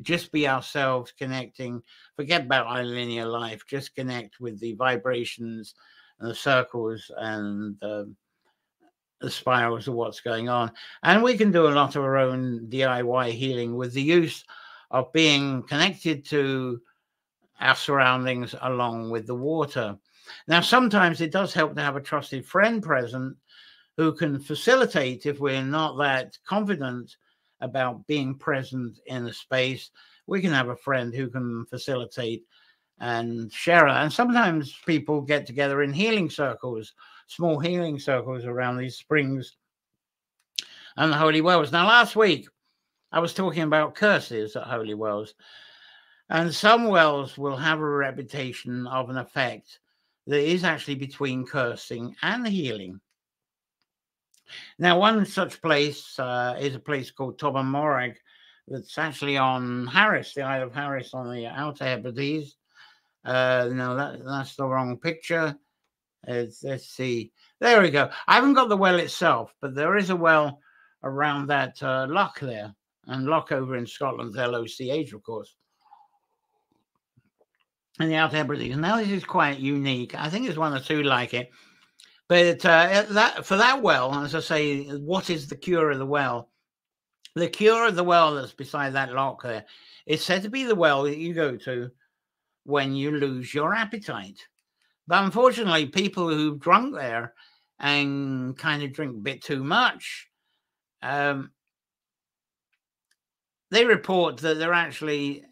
just be ourselves connecting, forget about our linear life, just connect with the vibrations, the circles and the spirals of what's going on. And we can do a lot of our own DIY healing with the use of being connected to our surroundings along with the water. Now, sometimes it does help to have a trusted friend present who can facilitate if we're not that confident about being present in a space, we can have a friend who can facilitate and share that. And sometimes people get together in healing circles, small healing circles around these springs and the Holy Wells. Now, last week, I was talking about curses at Holy Wells. And some wells will have a reputation of an effect that is actually between cursing and healing. Now, one such place is a place called Tobermorag, that's actually on Harris, the Isle of Harris on the Outer Hebrides. No, that's the wrong picture. Let's see. There we go. I haven't got the well itself, but there is a well around that loch there. And loch over in Scotland's LOCH, of course. And the Outer Hebrides. Now, this is quite unique. I think there's one or two like it. But for that well, as I say, what is the cure of the well? The cure of the well that's beside that lock there is said to be the well that you go to when you lose your appetite. But unfortunately, people who've drunk there and kind of drink a bit too much, they report that they're actually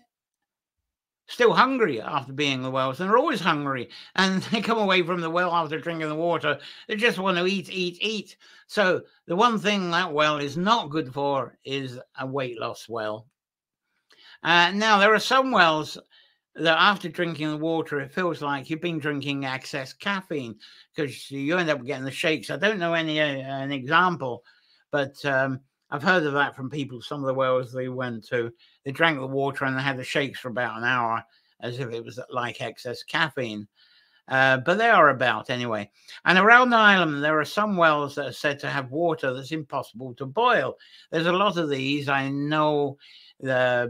still hungry after being in the wells, and they're always hungry. And they come away from the well after drinking the water. They just want to eat, eat, eat. So the one thing that well is not good for is a weight loss well. Now, there are some wells that after drinking the water, it feels like you've been drinking excess caffeine because you end up getting the shakes. I don't know any an example, but I've heard of that from people. Some of the wells they went to, they drank the water and they had the shakes for about an hour as if it was like excess caffeine. But they are about anyway. And around the island, there are some wells that are said to have water that's impossible to boil. There's a lot of these. I know the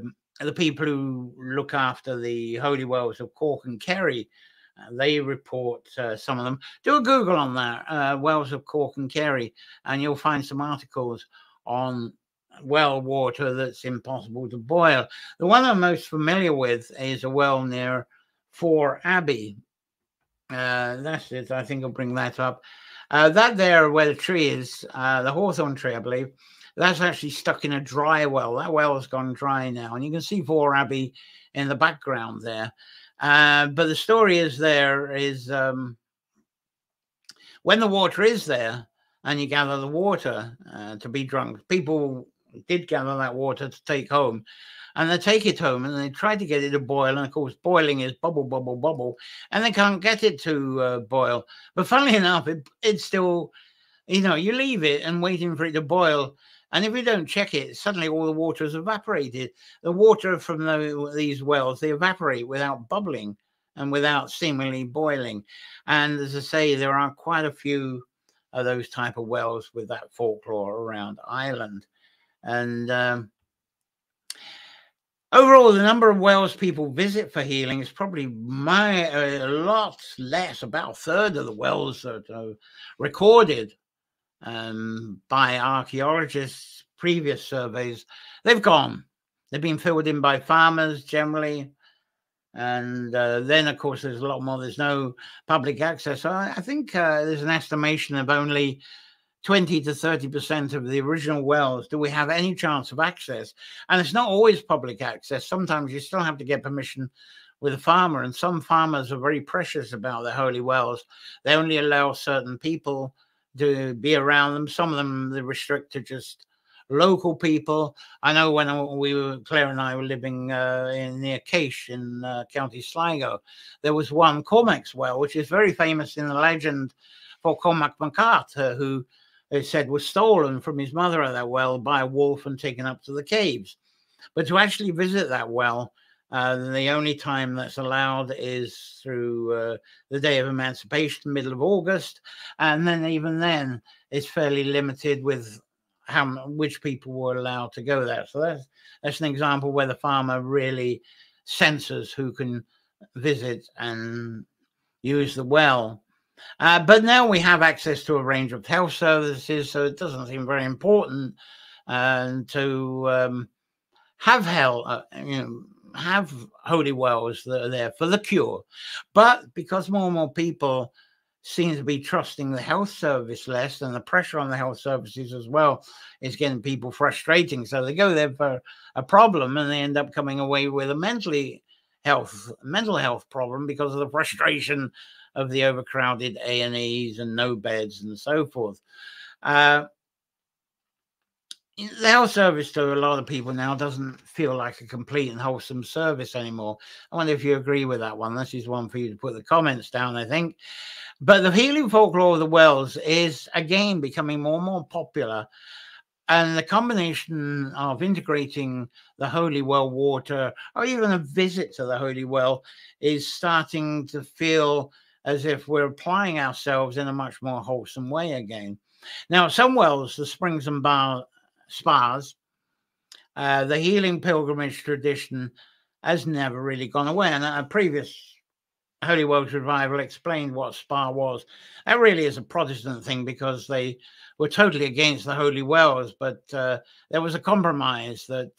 people who look after the Holy Wells of Cork and Kerry, they report some of them. Do a Google on that, Wells of Cork and Kerry, and you'll find some articles on well water that's impossible to boil. The one I'm most familiar with is a well near Fore Abbey. That's it. I think I'll bring that up. That there where the tree is, the hawthorn tree, I believe, that's actually stuck in a dry well. That well has gone dry now. And you can see Fore Abbey in the background there. But the story is there is when the water is there, and you gather the water to be drunk. People did gather that water to take home, and they take it home and they try to get it to boil. And of course, boiling is bubble, bubble, bubble, and they can't get it to boil. But funnily enough, it's still, you know, you leave it and waiting for it to boil. And if you don't check it, suddenly all the water has evaporated. The water from these wells, they evaporate without bubbling and without seemingly boiling. And as I say, there are quite a few of those type of wells with that folklore around Ireland. And overall, the number of wells people visit for healing is probably a lot less, about a third of the wells that are recorded by archaeologists, previous surveys. They've gone. They've been filled in by farmers generally. And then, of course, there's a lot more. There's no public access. So I think there's an estimation of only 20 to 30% of the original wells do we have any chance of access. And it's not always public access. Sometimes you still have to get permission with a farmer. And some farmers are very precious about their holy wells. They only allow certain people to be around them. Some of them they restrict to just local people. I know when Claire and I were living near Caish in County Sligo, there was one Cormac's Well, which is very famous in the legend for Cormac MacArthur, who it said was stolen from his mother at that well by a wolf and taken up to the caves. But to actually visit that well, the only time that's allowed is through the Day of Emancipation, middle of August. And then even then, it's fairly limited with which people were allowed to go there. So that's an example where the farmer really censors who can visit and use the well. But now we have access to a range of health services, so it doesn't seem very important to have have holy wells that are there for the cure. But because more and more people seem to be trusting the health service less, and the pressure on the health services as well is getting people frustrating. So they go there for a problem and they end up coming away with a mental health problem because of the frustration of the overcrowded A&Es and no beds and so forth. The health service to a lot of people now doesn't feel like a complete and wholesome service anymore. I wonder if you agree with that one. This is one for you to put the comments down, I think. But the healing folklore of the Wells is, again, becoming more and more popular. And the combination of integrating the Holy Well water, or even a visit to the Holy Well, is starting to feel as if we're applying ourselves in a much more wholesome way again. Now, some wells, the springs and spas, the healing pilgrimage tradition has never really gone away. And a previous Holy Wells Revival explained what spa was. That really is a Protestant thing because they were totally against the Holy Wells, but there was a compromise that,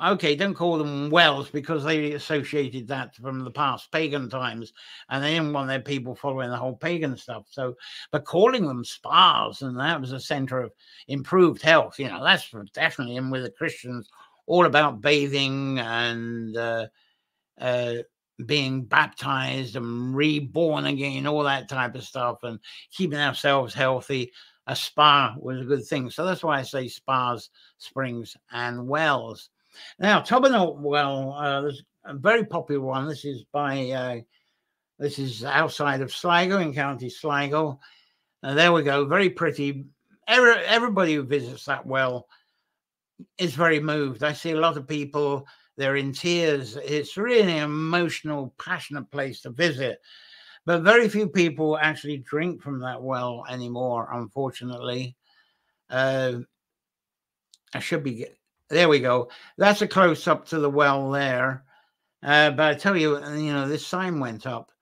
okay, don't call them wells because they associated that from the past pagan times and they didn't want their people following the whole pagan stuff. So, but calling them spas, and that was a center of improved health, you know, that's definitely in with the Christians, all about bathing and being baptized and reborn again, all that type of stuff, and keeping ourselves healthy. A spa was a good thing. So that's why I say spas, springs, and wells. Now, Tully Well, there's a very popular one. This is by, this is outside of Sligo, in County Sligo. And there we go. Very pretty. Everybody who visits that well is very moved. I see a lot of people, they're in tears. It's really an emotional, passionate place to visit. But very few people actually drink from that well anymore, unfortunately. I should be... There we go. That's a close-up to the well there. But I tell you, you know, this sign went up.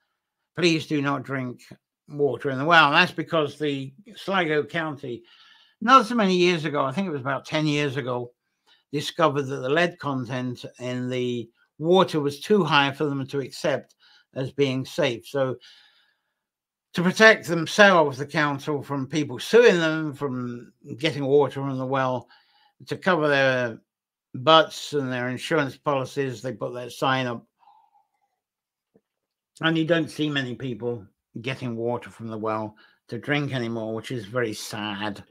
Please do not drink water in the well. And that's because the Sligo County, not so many years ago, I think it was about 10 years ago, discovered that the lead content in the water was too high for them to accept as being safe. So to protect themselves, the council, from people suing them, from getting water from the well, to cover their butts and their insurance policies, they put that sign up. And you don't see many people getting water from the well to drink anymore, which is very sad.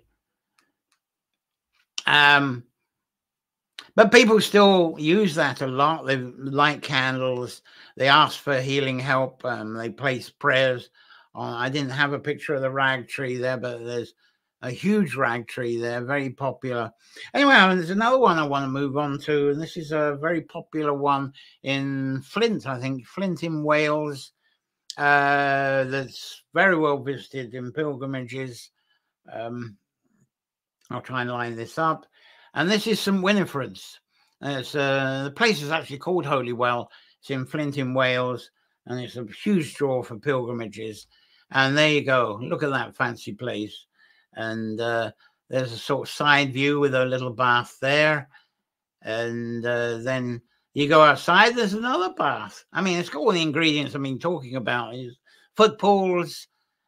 But people still use that a lot. They light candles. They ask for healing help. They place prayers on. I didn't have a picture of the rag tree there, but there's a huge rag tree there, very popular. Anyway, there's another one I want to move on to, and this is a very popular one in Flint, I think. Flint in Wales, that's very well visited in pilgrimages. I'll try and line this up. And this is St. Winifred's. It's, the place is actually called Holy Well. It's in Flint in Wales, and it's a huge draw for pilgrimages. And there you go. Look at that fancy place. And there's a sort of side view with a little bath there. And then you go outside, there's another bath. I mean, it's got all the ingredients I've been talking about. It's foot pools,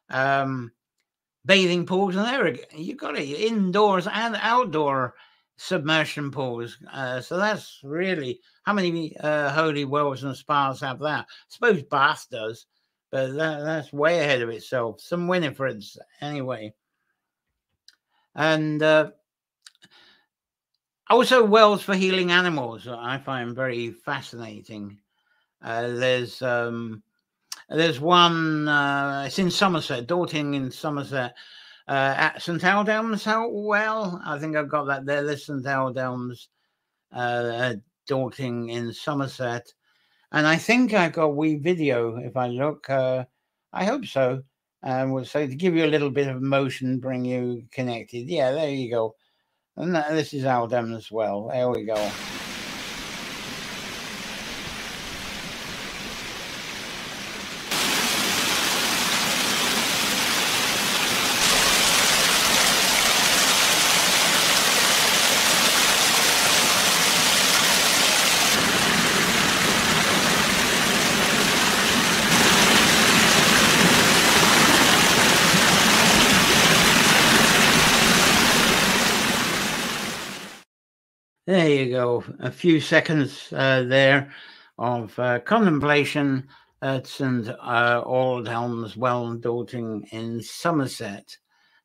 bathing pools, and there you've got it, indoors and outdoor submersion pools. So that's really, how many Holy Wells and spas have that? I suppose Bath does, but that's way ahead of itself. Some Winifred's anyway. And also wells for healing animals I find very fascinating. There's one, it's in Somerset, Dorking in Somerset, at St. Aldhelm's Well. I think I've got that there. There's St. Aldhelm's Dorking in Somerset. And I think I've got a wee video, if I look. I hope so. So to give you a little bit of motion, bring you connected. Yeah, there you go. And this is Aldhelm's Well. There we go. There you go. A few seconds there of contemplation at St. Aldhelm's Well, Dorting in Somerset.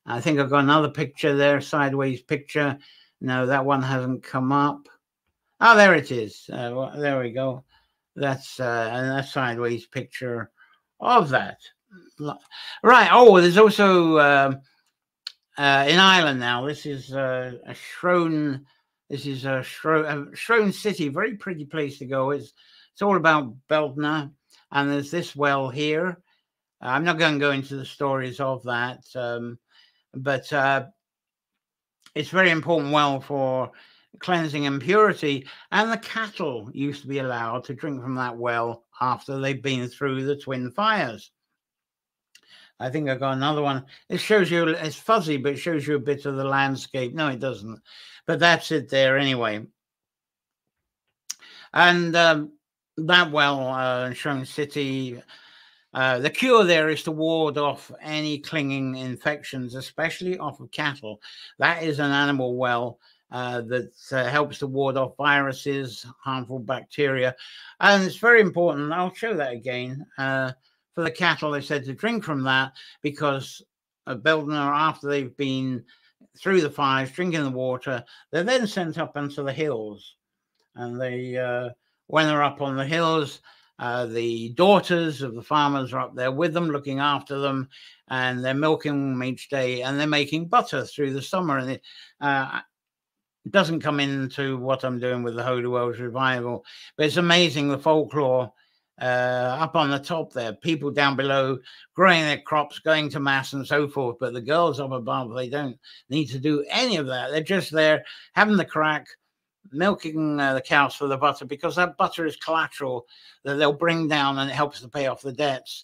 I think I've got another picture there, sideways picture. No, that one hasn't come up. Oh, there it is. Well, there we go. That's a sideways picture of that. Right. Oh, there's also in Ireland now. This is a Shrone. This is a Shrone city. Very pretty place to go. It's all about Beltner. And there's this well here. I'm not going to go into the stories of that. But it's very important well for cleansing impurity, and the cattle used to be allowed to drink from that well after they've been through the twin fires. I think I've got another one. It shows you, it's fuzzy, but it shows you a bit of the landscape. No, it doesn't. But that's it there anyway. And that well, Shrone City, the cure there is to ward off any clinging infections, especially off of cattle. That is an animal well that helps to ward off viruses, harmful bacteria. And it's very important. I'll show that again. For the cattle, they said to drink from that because a Beltner, after they've been through the fires, drinking the water, they're then sent up into the hills. And they, when they're up on the hills, the daughters of the farmers are up there with them, looking after them, and they're milking them each day, and they're making butter through the summer. And it doesn't come into what I'm doing with the Holy Wells Revival, but it's amazing, the folklore up on the top there, people down below growing their crops, going to mass and so forth, but the girls up above, they don't need to do any of that. They're just there having the crack, milking the cows for the butter, because that butter is collateral that they'll bring down, and it helps to pay off the debts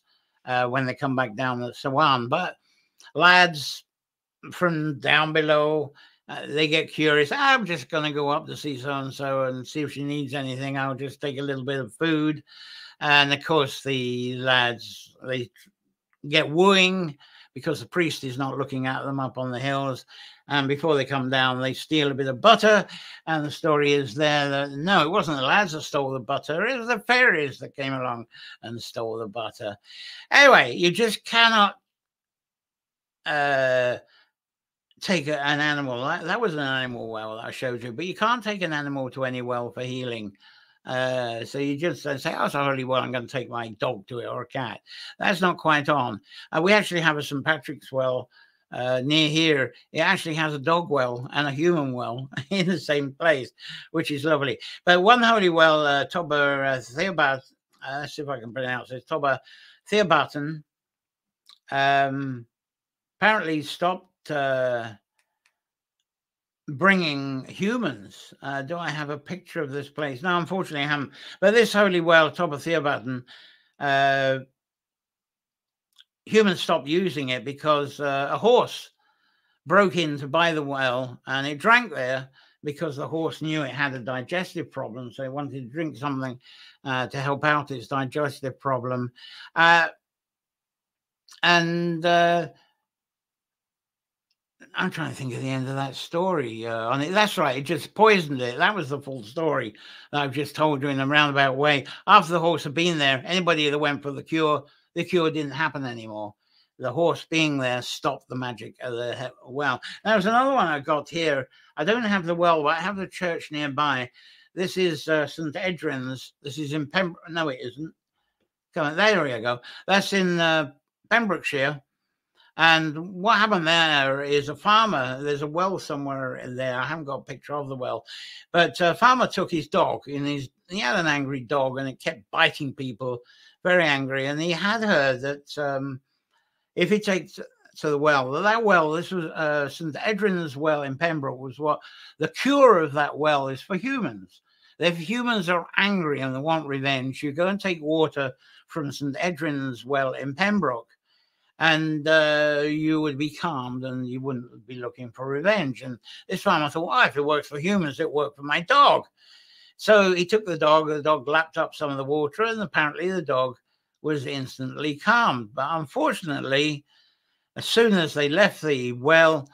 when they come back down the Sawan. But lads from down below, they get curious. I'm just going to go up to see so-and-so and see if she needs anything. I'll just take a little bit of food. And, of course, the lads, they get wooing because the priest is not looking at them up on the hills. And before they come down, they steal a bit of butter. And the story is there that, no, it wasn't the lads that stole the butter. It was the fairies that came along and stole the butter. Anyway, you just cannot take an animal. That was an animal well that I showed you. But you can't take an animal to any well for healing. So you just say, oh, it's a holy well, I'm going to take my dog to it, or a cat. That's not quite on. We actually have a St. Patrick's Well near here. It actually has a dog well and a human well in the same place, which is lovely. But one holy well, Tober Theobarton, let's see if I can pronounce it, Tober Theobarton, apparently stopped bringing humans. Do I have a picture of this place? No, unfortunately I haven't. But this holy well, Tober Theobarton, humans stopped using it because a horse broke in to buy the well, and it drank there because the horse knew it had a digestive problem, so it wanted to drink something to help out its digestive problem. I'm trying to think of the end of that story. On it. That's right. It just poisoned it. That was the full story that I've just told you in a roundabout way. After the horse had been there, anybody that went for the cure didn't happen anymore. The horse being there stopped the magic of the well. There's another one I got here. I don't have the well, but I have the church nearby. This is St. Edrin's. This is in Pembroke. No, it isn't. Come on, there we go. That's in Pembrokeshire. And what happened there is a farmer, there's a well somewhere in there. I haven't got a picture of the well, but a farmer took his dog, and he had an angry dog, and it kept biting people, very angry. And he had heard that if he takes to the well, this was St. Edrin's Well in Pembroke, was what the cure of that well is for humans. If humans are angry and they want revenge, you go and take water from St. Edrin's Well in Pembroke. And you would be calmed, and you wouldn't be looking for revenge. And this farmer thought, well, if it works for humans, it worked for my dog. So he took the dog lapped up some of the water, and apparently the dog was instantly calmed. But unfortunately, as soon as they left the well,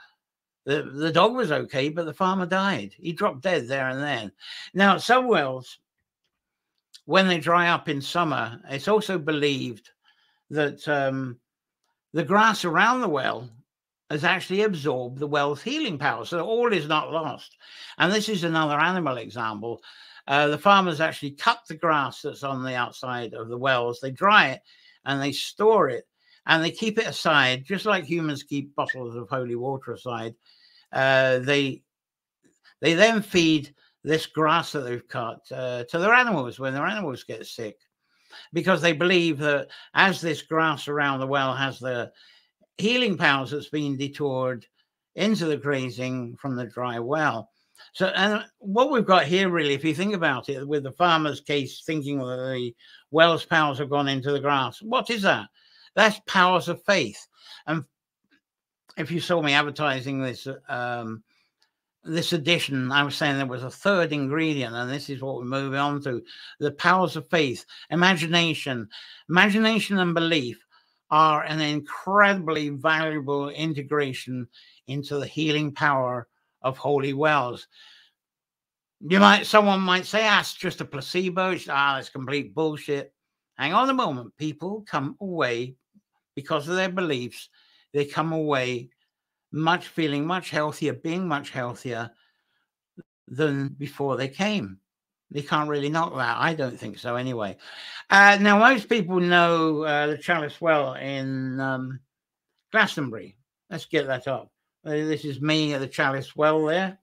The dog was okay, but the farmer died. He dropped dead there and then. Now, some wells, when they dry up in summer, it's also believed that the grass around the well has actually absorbed the well's healing power. So all is not lost. And this is another animal example. The farmers actually cut the grass that's on the outside of the wells. They dry it and they store it and they keep it aside, just like humans keep bottles of holy water aside. They then feed this grass that they've cut to their animals when their animals get sick, because they believe that as this grass around the well has the healing powers that's been detoured into the grazing from the dry well. So, and what we've got here, really, if you think about it, with the farmer's case, thinking that the well's powers have gone into the grass, what is that? That's powers of faith. And if you saw me advertising this this edition, I was saying there was a third ingredient, and this is what we're moving on to: the powers of faith, imagination. Imagination and belief are an incredibly valuable integration into the healing power of holy wells. Someone might say, ah, it's just a placebo. It's complete bullshit. Hang on a moment. People come away, because of their beliefs, they come away feeling much healthier, being much healthier than before they came. They can't really knock that. I don't think so anyway. Now, most people know the Chalice Well in Glastonbury. Let's get that up. This is me at the Chalice Well there,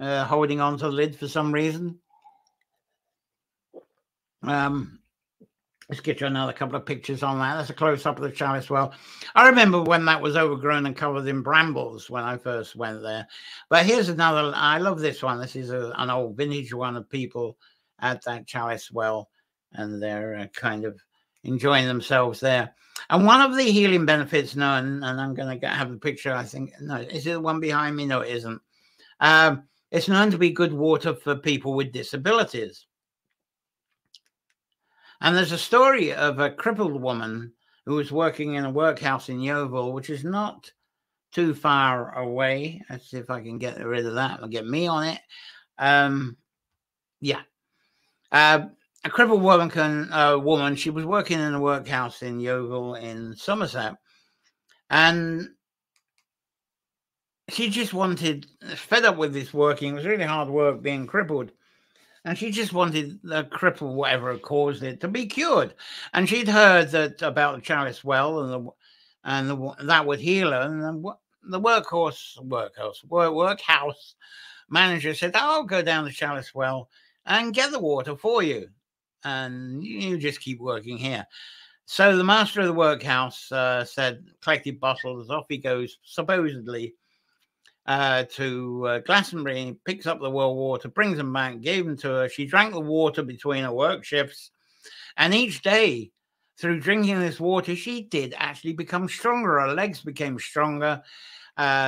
holding on to the lid for some reason. Let's get you another couple of pictures on that. That's a close-up of the Chalice Well. I remember when that was overgrown and covered in brambles when I first went there. But here's another. I love this one. This is an old vintage one of people at that Chalice Well, and they're kind of enjoying themselves there. And one of the healing benefits known, and I'm going to have the picture, I think. No, is it the one behind me? No, it isn't. It's known to be good water for people with disabilities. And there's a story of a crippled woman who was working in a workhouse in Yeovil, which is not too far away. Let's see if I can get rid of that and get me on it. A crippled woman, she was working in a workhouse in Yeovil in Somerset, and she just wanted, fed up with this working, it was really hard work being crippled, and she just wanted the cripple, whatever caused it, to be cured. And she'd heard that about the Chalice Well, and that would heal her, and the workhouse manager said, I'll go down the Chalice Well and get the water for you, and you just keep working here. So the master of the workhouse said, collected bottles, off he goes, supposedly, to Glastonbury, picks up the well water, brings them back, gave them to her. She drank the water between her work shifts, and each day, through drinking this water, she did actually become stronger. Her legs became stronger.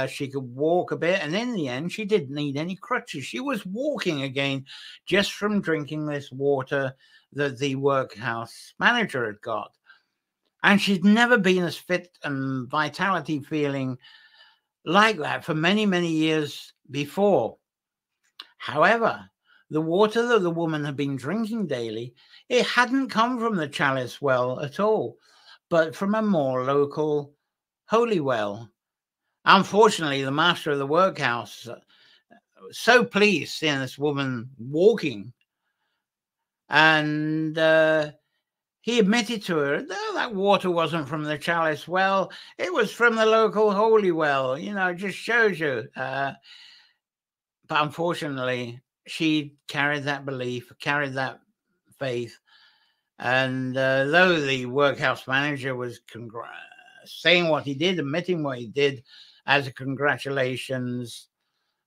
She could walk a bit, and in the end, she didn't need any crutches. She was walking again just from drinking this water that the workhouse manager had got. And she'd never been as fit and vitality feeling like that for many, many years before. However, the water that the woman had been drinking daily, it hadn't come from the Chalice Well at all, but from a more local holy well. Unfortunately, the master of the workhouse was so pleased seeing this woman walking, and he admitted to her, no, that water wasn't from the Chalice Well, it was from the local holy well. You know, it just shows you. But unfortunately, she carried that belief, carried that faith, and though the workhouse manager was saying what he did, admitting what he did, as a congratulations,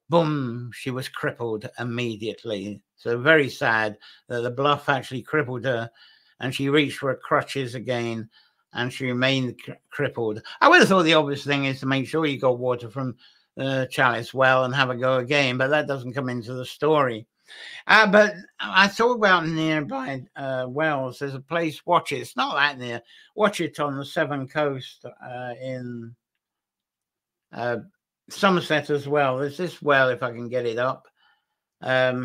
boom, she was crippled immediately. So very sad that the bluff actually crippled her, and she reached for her crutches again, and she remained crippled. I would have thought the obvious thing is to make sure you got water from the Chalice Well and have a go again, but that doesn't come into the story. But I thought about nearby Wells. There's a place, watch it. It's not that near. Watch it on the Severn Coast in Somerset as well. There's this well, if I can get it up. Yeah,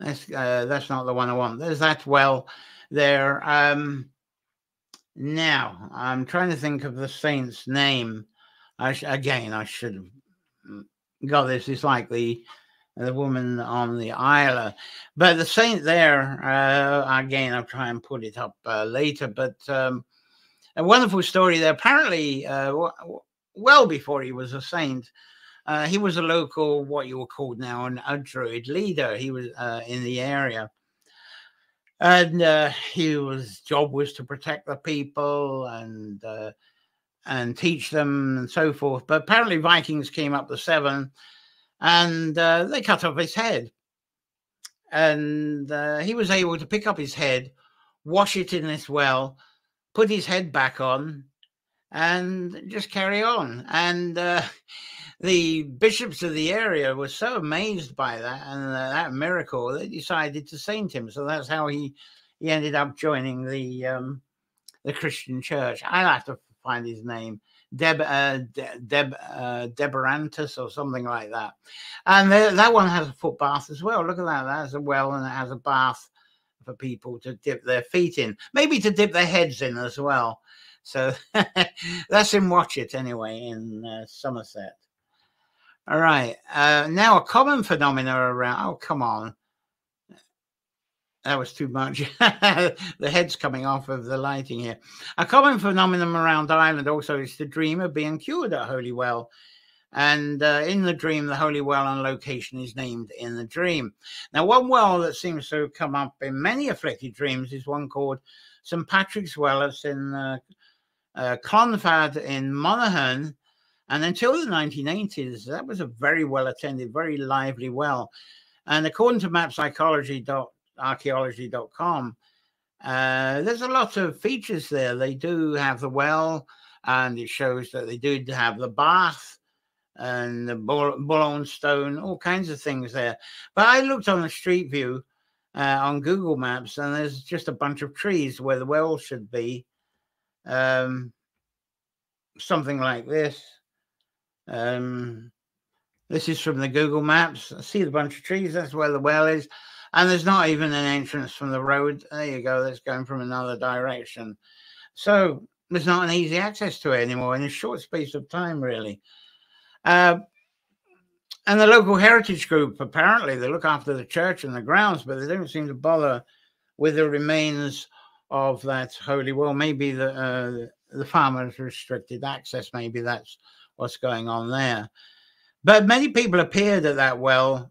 that's not the one I want. There's that well there. Now, I'm trying to think of the saint's name. I should have got this. It's like the woman on the Isla. But the saint there, again, I'll try and put it up later. But a wonderful story there. Apparently, well before he was a saint, he was a local, what you were called now, a druid leader. He was in the area. And his job was to protect the people and teach them and so forth. But apparently Vikings came up the Severn and they cut off his head. And he was able to pick up his head, wash it in this well, put his head back on and just carry on. And the bishops of the area were so amazed by that and that miracle, they decided to saint him. So that's how he ended up joining the Christian church. I'll have to find his name, Deberantus or something like that. And that one has a foot bath as well. Look at that. That has a well and it has a bath for people to dip their feet in, maybe to dip their heads in as well. So that's in Watchet anyway, in Somerset. All right, now a common phenomena around, oh, come on. That was too much. The head's coming off of the lighting here. A common phenomenon around Ireland also is the dream of being cured at Holy Well. And in the dream, the Holy Well and location is named in the dream. Now, one well that seems to come up in many afflicted dreams is one called St. Patrick's Well. It's in Clonfad in Monaghan. And until the 1980s, that was a very well-attended, very lively well. And according to mapsychology.archaeology.com, there's a lot of features there. They do have the well, and it shows that they do have the bath and the Boulogne stone, all kinds of things there. But I looked on the street view on Google Maps, and there's just a bunch of trees where the well should be. Something like this. This is from the Google Maps. I see the bunch of trees. That's where the well is. And there's not even an entrance from the road. There you go. That's going from another direction. So there's not an easy access to it anymore in a short space of time, really. And the local heritage group, apparently, they look after the church and the grounds, but they don't seem to bother with the remains of that holy well. Maybe the farmers restricted access. Maybe that's what's going on there. But many people appeared at that well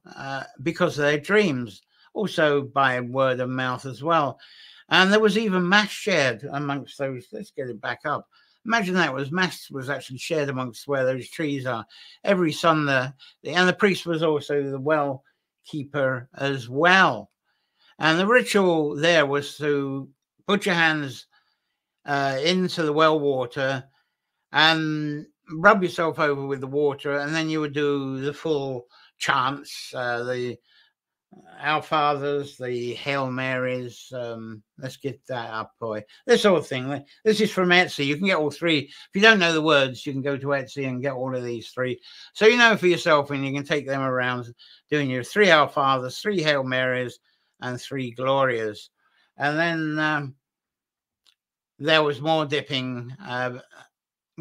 because of their dreams, also by word of mouth as well. And there was even mass shared amongst those. Let's get it back up. Imagine that mass was actually shared amongst where those trees are. Every Sunday, and the priest was also the well keeper as well. And the ritual there was to put your hands into the well water and rub yourself over with the water, and then you would do the full chants, the Our Fathers, the Hail Marys. Let's get that up, boy. This sort of thing. This is from Etsy. You can get all three. If you don't know the words, you can go to Etsy and get all of these three. So you know for yourself, and you can take them around doing your three Our Fathers, three Hail Marys, and three Glorias. And then there was more dipping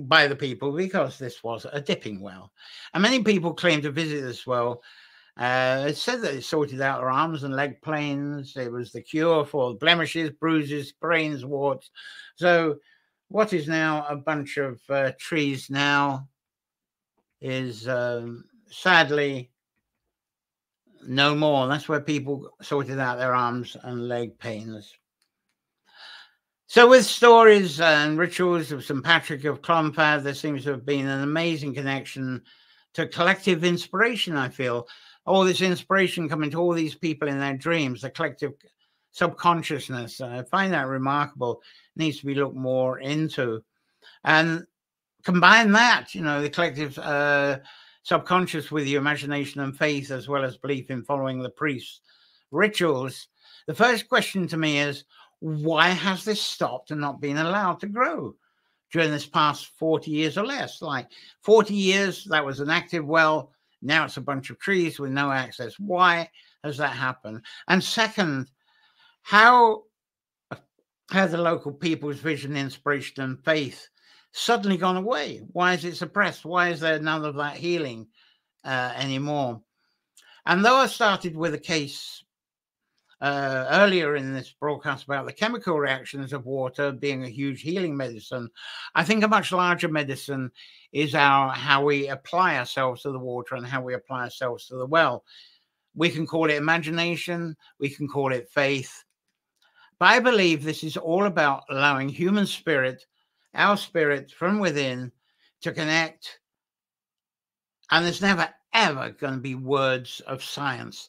by the people, because this was a dipping well. And many people claimed to visit this well. It said that it sorted out their arms and leg pains. It was the cure for blemishes, bruises, sprains, warts. So what is now a bunch of trees now is sadly no more. And that's where people sorted out their arms and leg pains. So with stories and rituals of St. Patrick of Clonfad, there seems to have been an amazing connection to collective inspiration, I feel. All this inspiration coming to all these people in their dreams, the collective subconsciousness. I find that remarkable. It needs to be looked more into. And combine that, you know, the collective subconscious with your imagination and faith, as well as belief in following the priest's rituals. The first question to me is, why has this stopped and not been allowed to grow? during this past 40 years or less. Like 40 years, that was an active well. Now it's a bunch of trees with no access. Why has that happened? And second, how the local people's vision, inspiration, and faith suddenly gone away? Why is it suppressed? Why is there none of that healing anymore? And though I started with a case earlier in this broadcast about the chemical reactions of water being a huge healing medicine, I think a much larger medicine is how we apply ourselves to the water and how we apply ourselves to the well. We can call it imagination, we can call it faith, but I believe this is all about allowing human spirit, our spirit from within, to connect. And there's never, ever going to be words of science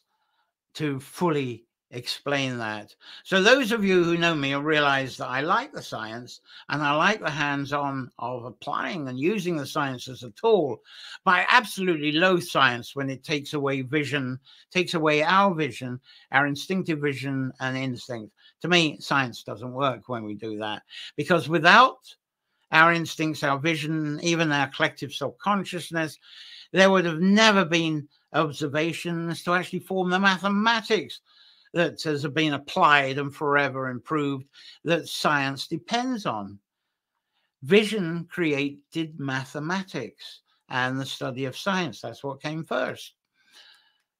to fully explain that. So those of you who know me will realize that I like the science and I like the hands-on of applying and using the science as a tool, but I absolutely loathe science when it takes away vision, takes away our vision, our instinctive vision and instinct. To me, science doesn't work when we do that, because without our instincts, our vision, even our collective self-consciousness, there would have never been observations to actually form the mathematics that has been applied and forever improved that science depends on. Vision created mathematics and the study of science. That's what came first.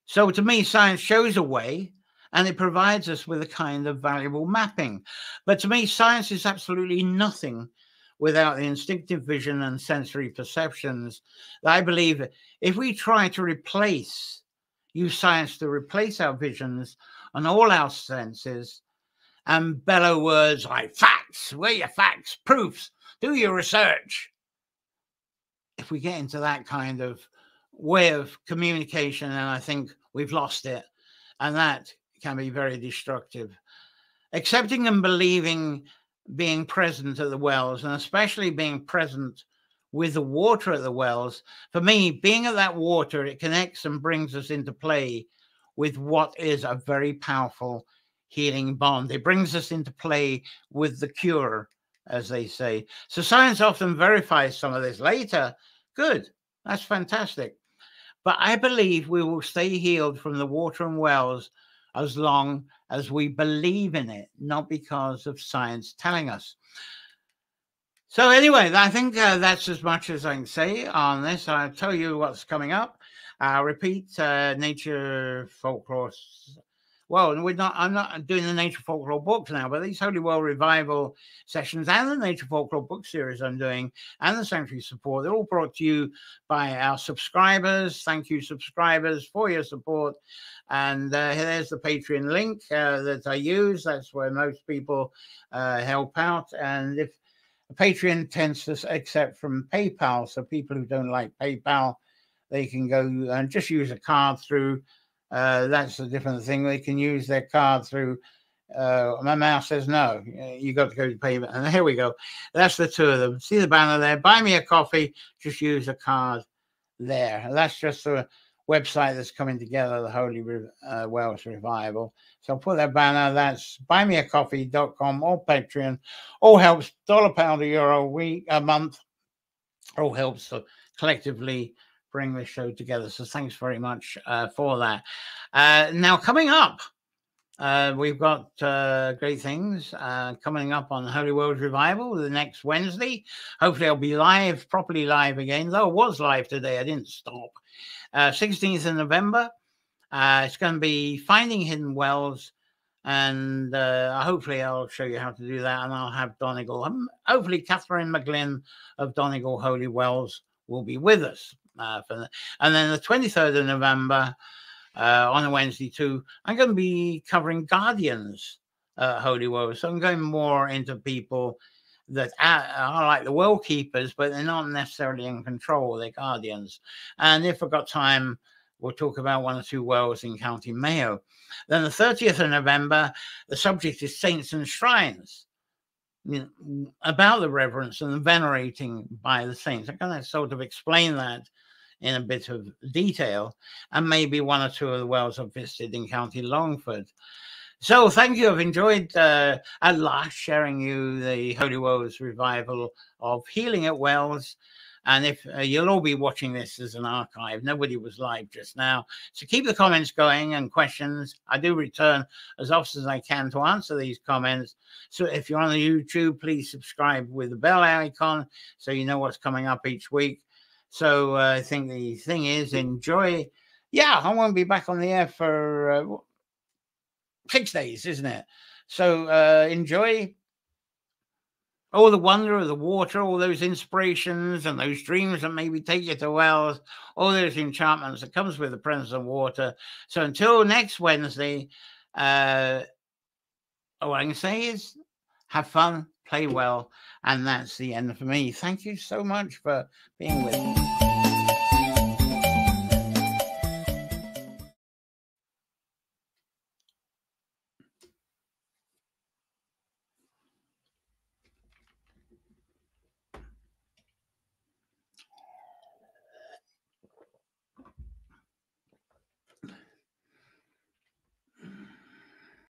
So to me, science shows a way, and it provides us with a kind of valuable mapping. But to me, science is absolutely nothing without the instinctive vision and sensory perceptions. I believe if we try to use science to replace our visions and all our senses and bellow words like facts, where are your facts, proofs, do your research. If we get into that kind of way of communication, then I think we've lost it. And that can be very destructive. Accepting and believing, being present at the wells, and especially being present with the water at the wells, for me, being at that water, it connects and brings us into play with what is a very powerful healing bond. It brings us into play with the cure, as they say. So science often verifies some of this later. Good, that's fantastic. But I believe we will stay healed from the water and wells as long as we believe in it, not because of science telling us. So anyway, I think that's as much as I can say on this. I'll tell you what's coming up. I'll repeat nature folklore. Well, I'm not doing the nature folklore books now, but these Holy Well Revival sessions and the nature folklore book series I'm doing and the sanctuary support, they're all brought to you by our subscribers. Thank you, subscribers, for your support. And there's the Patreon link that I use. That's where most people help out. And if Patreon tends to accept from PayPal, so people who don't like PayPal, they can go and just use a card through. That's a different thing. They can use their card through. My mouse says no. You got to go to payment. And here we go. That's the two of them. See the banner there. Buy me a coffee. Just use a card there. And that's just the website that's coming together, the Holy Wells Revival. So I'll put that banner. That's buymeacoffee.com or Patreon. All helps. Dollar, pound, or euro a month. All helps to collectively bring this show together. So thanks very much for that. Now coming up, we've got great things coming up on Holy Wells Revival the next Wednesday. Hopefully I'll be live, properly live again, though I was live today. I didn't stop. 16th of November. It's going to be Finding Hidden Wells. And hopefully I'll show you how to do that. And I'll have Donegal. Hopefully Catherine McGlynn of Donegal Holy Wells will be with us. And then the 23rd of November on a Wednesday too, I'm going to be covering guardians at Holy Wells. So I'm going more into people that are like the well keepers, but they're not necessarily in control. They're guardians. And if I've got time, we'll talk about one or two wells in County Mayo. Then the 30th of November, the subject is saints and shrines. You know, about the reverence and the venerating by the saints. I'm going to sort of explain that in a bit of detail, and maybe one or two of the wells I've visited in County Longford. So thank you. I've enjoyed at last sharing you the Holy Wells Revival of Healing at Wells. And if you'll all be watching this as an archive, nobody was live just now. So keep the comments going and questions. I do return as often as I can to answer these comments. So if you're on YouTube, please subscribe with the bell icon so you know what's coming up each week. So I think the thing is, enjoy. Yeah, I won't be back on the air for 6 days, isn't it? So enjoy all the wonder of the water, all those inspirations and those dreams that maybe take you to Wells, all those enchantments that comes with the presence of water. So until next Wednesday, all I can say is have fun, play well, and that's the end for me. Thank you so much for being with me.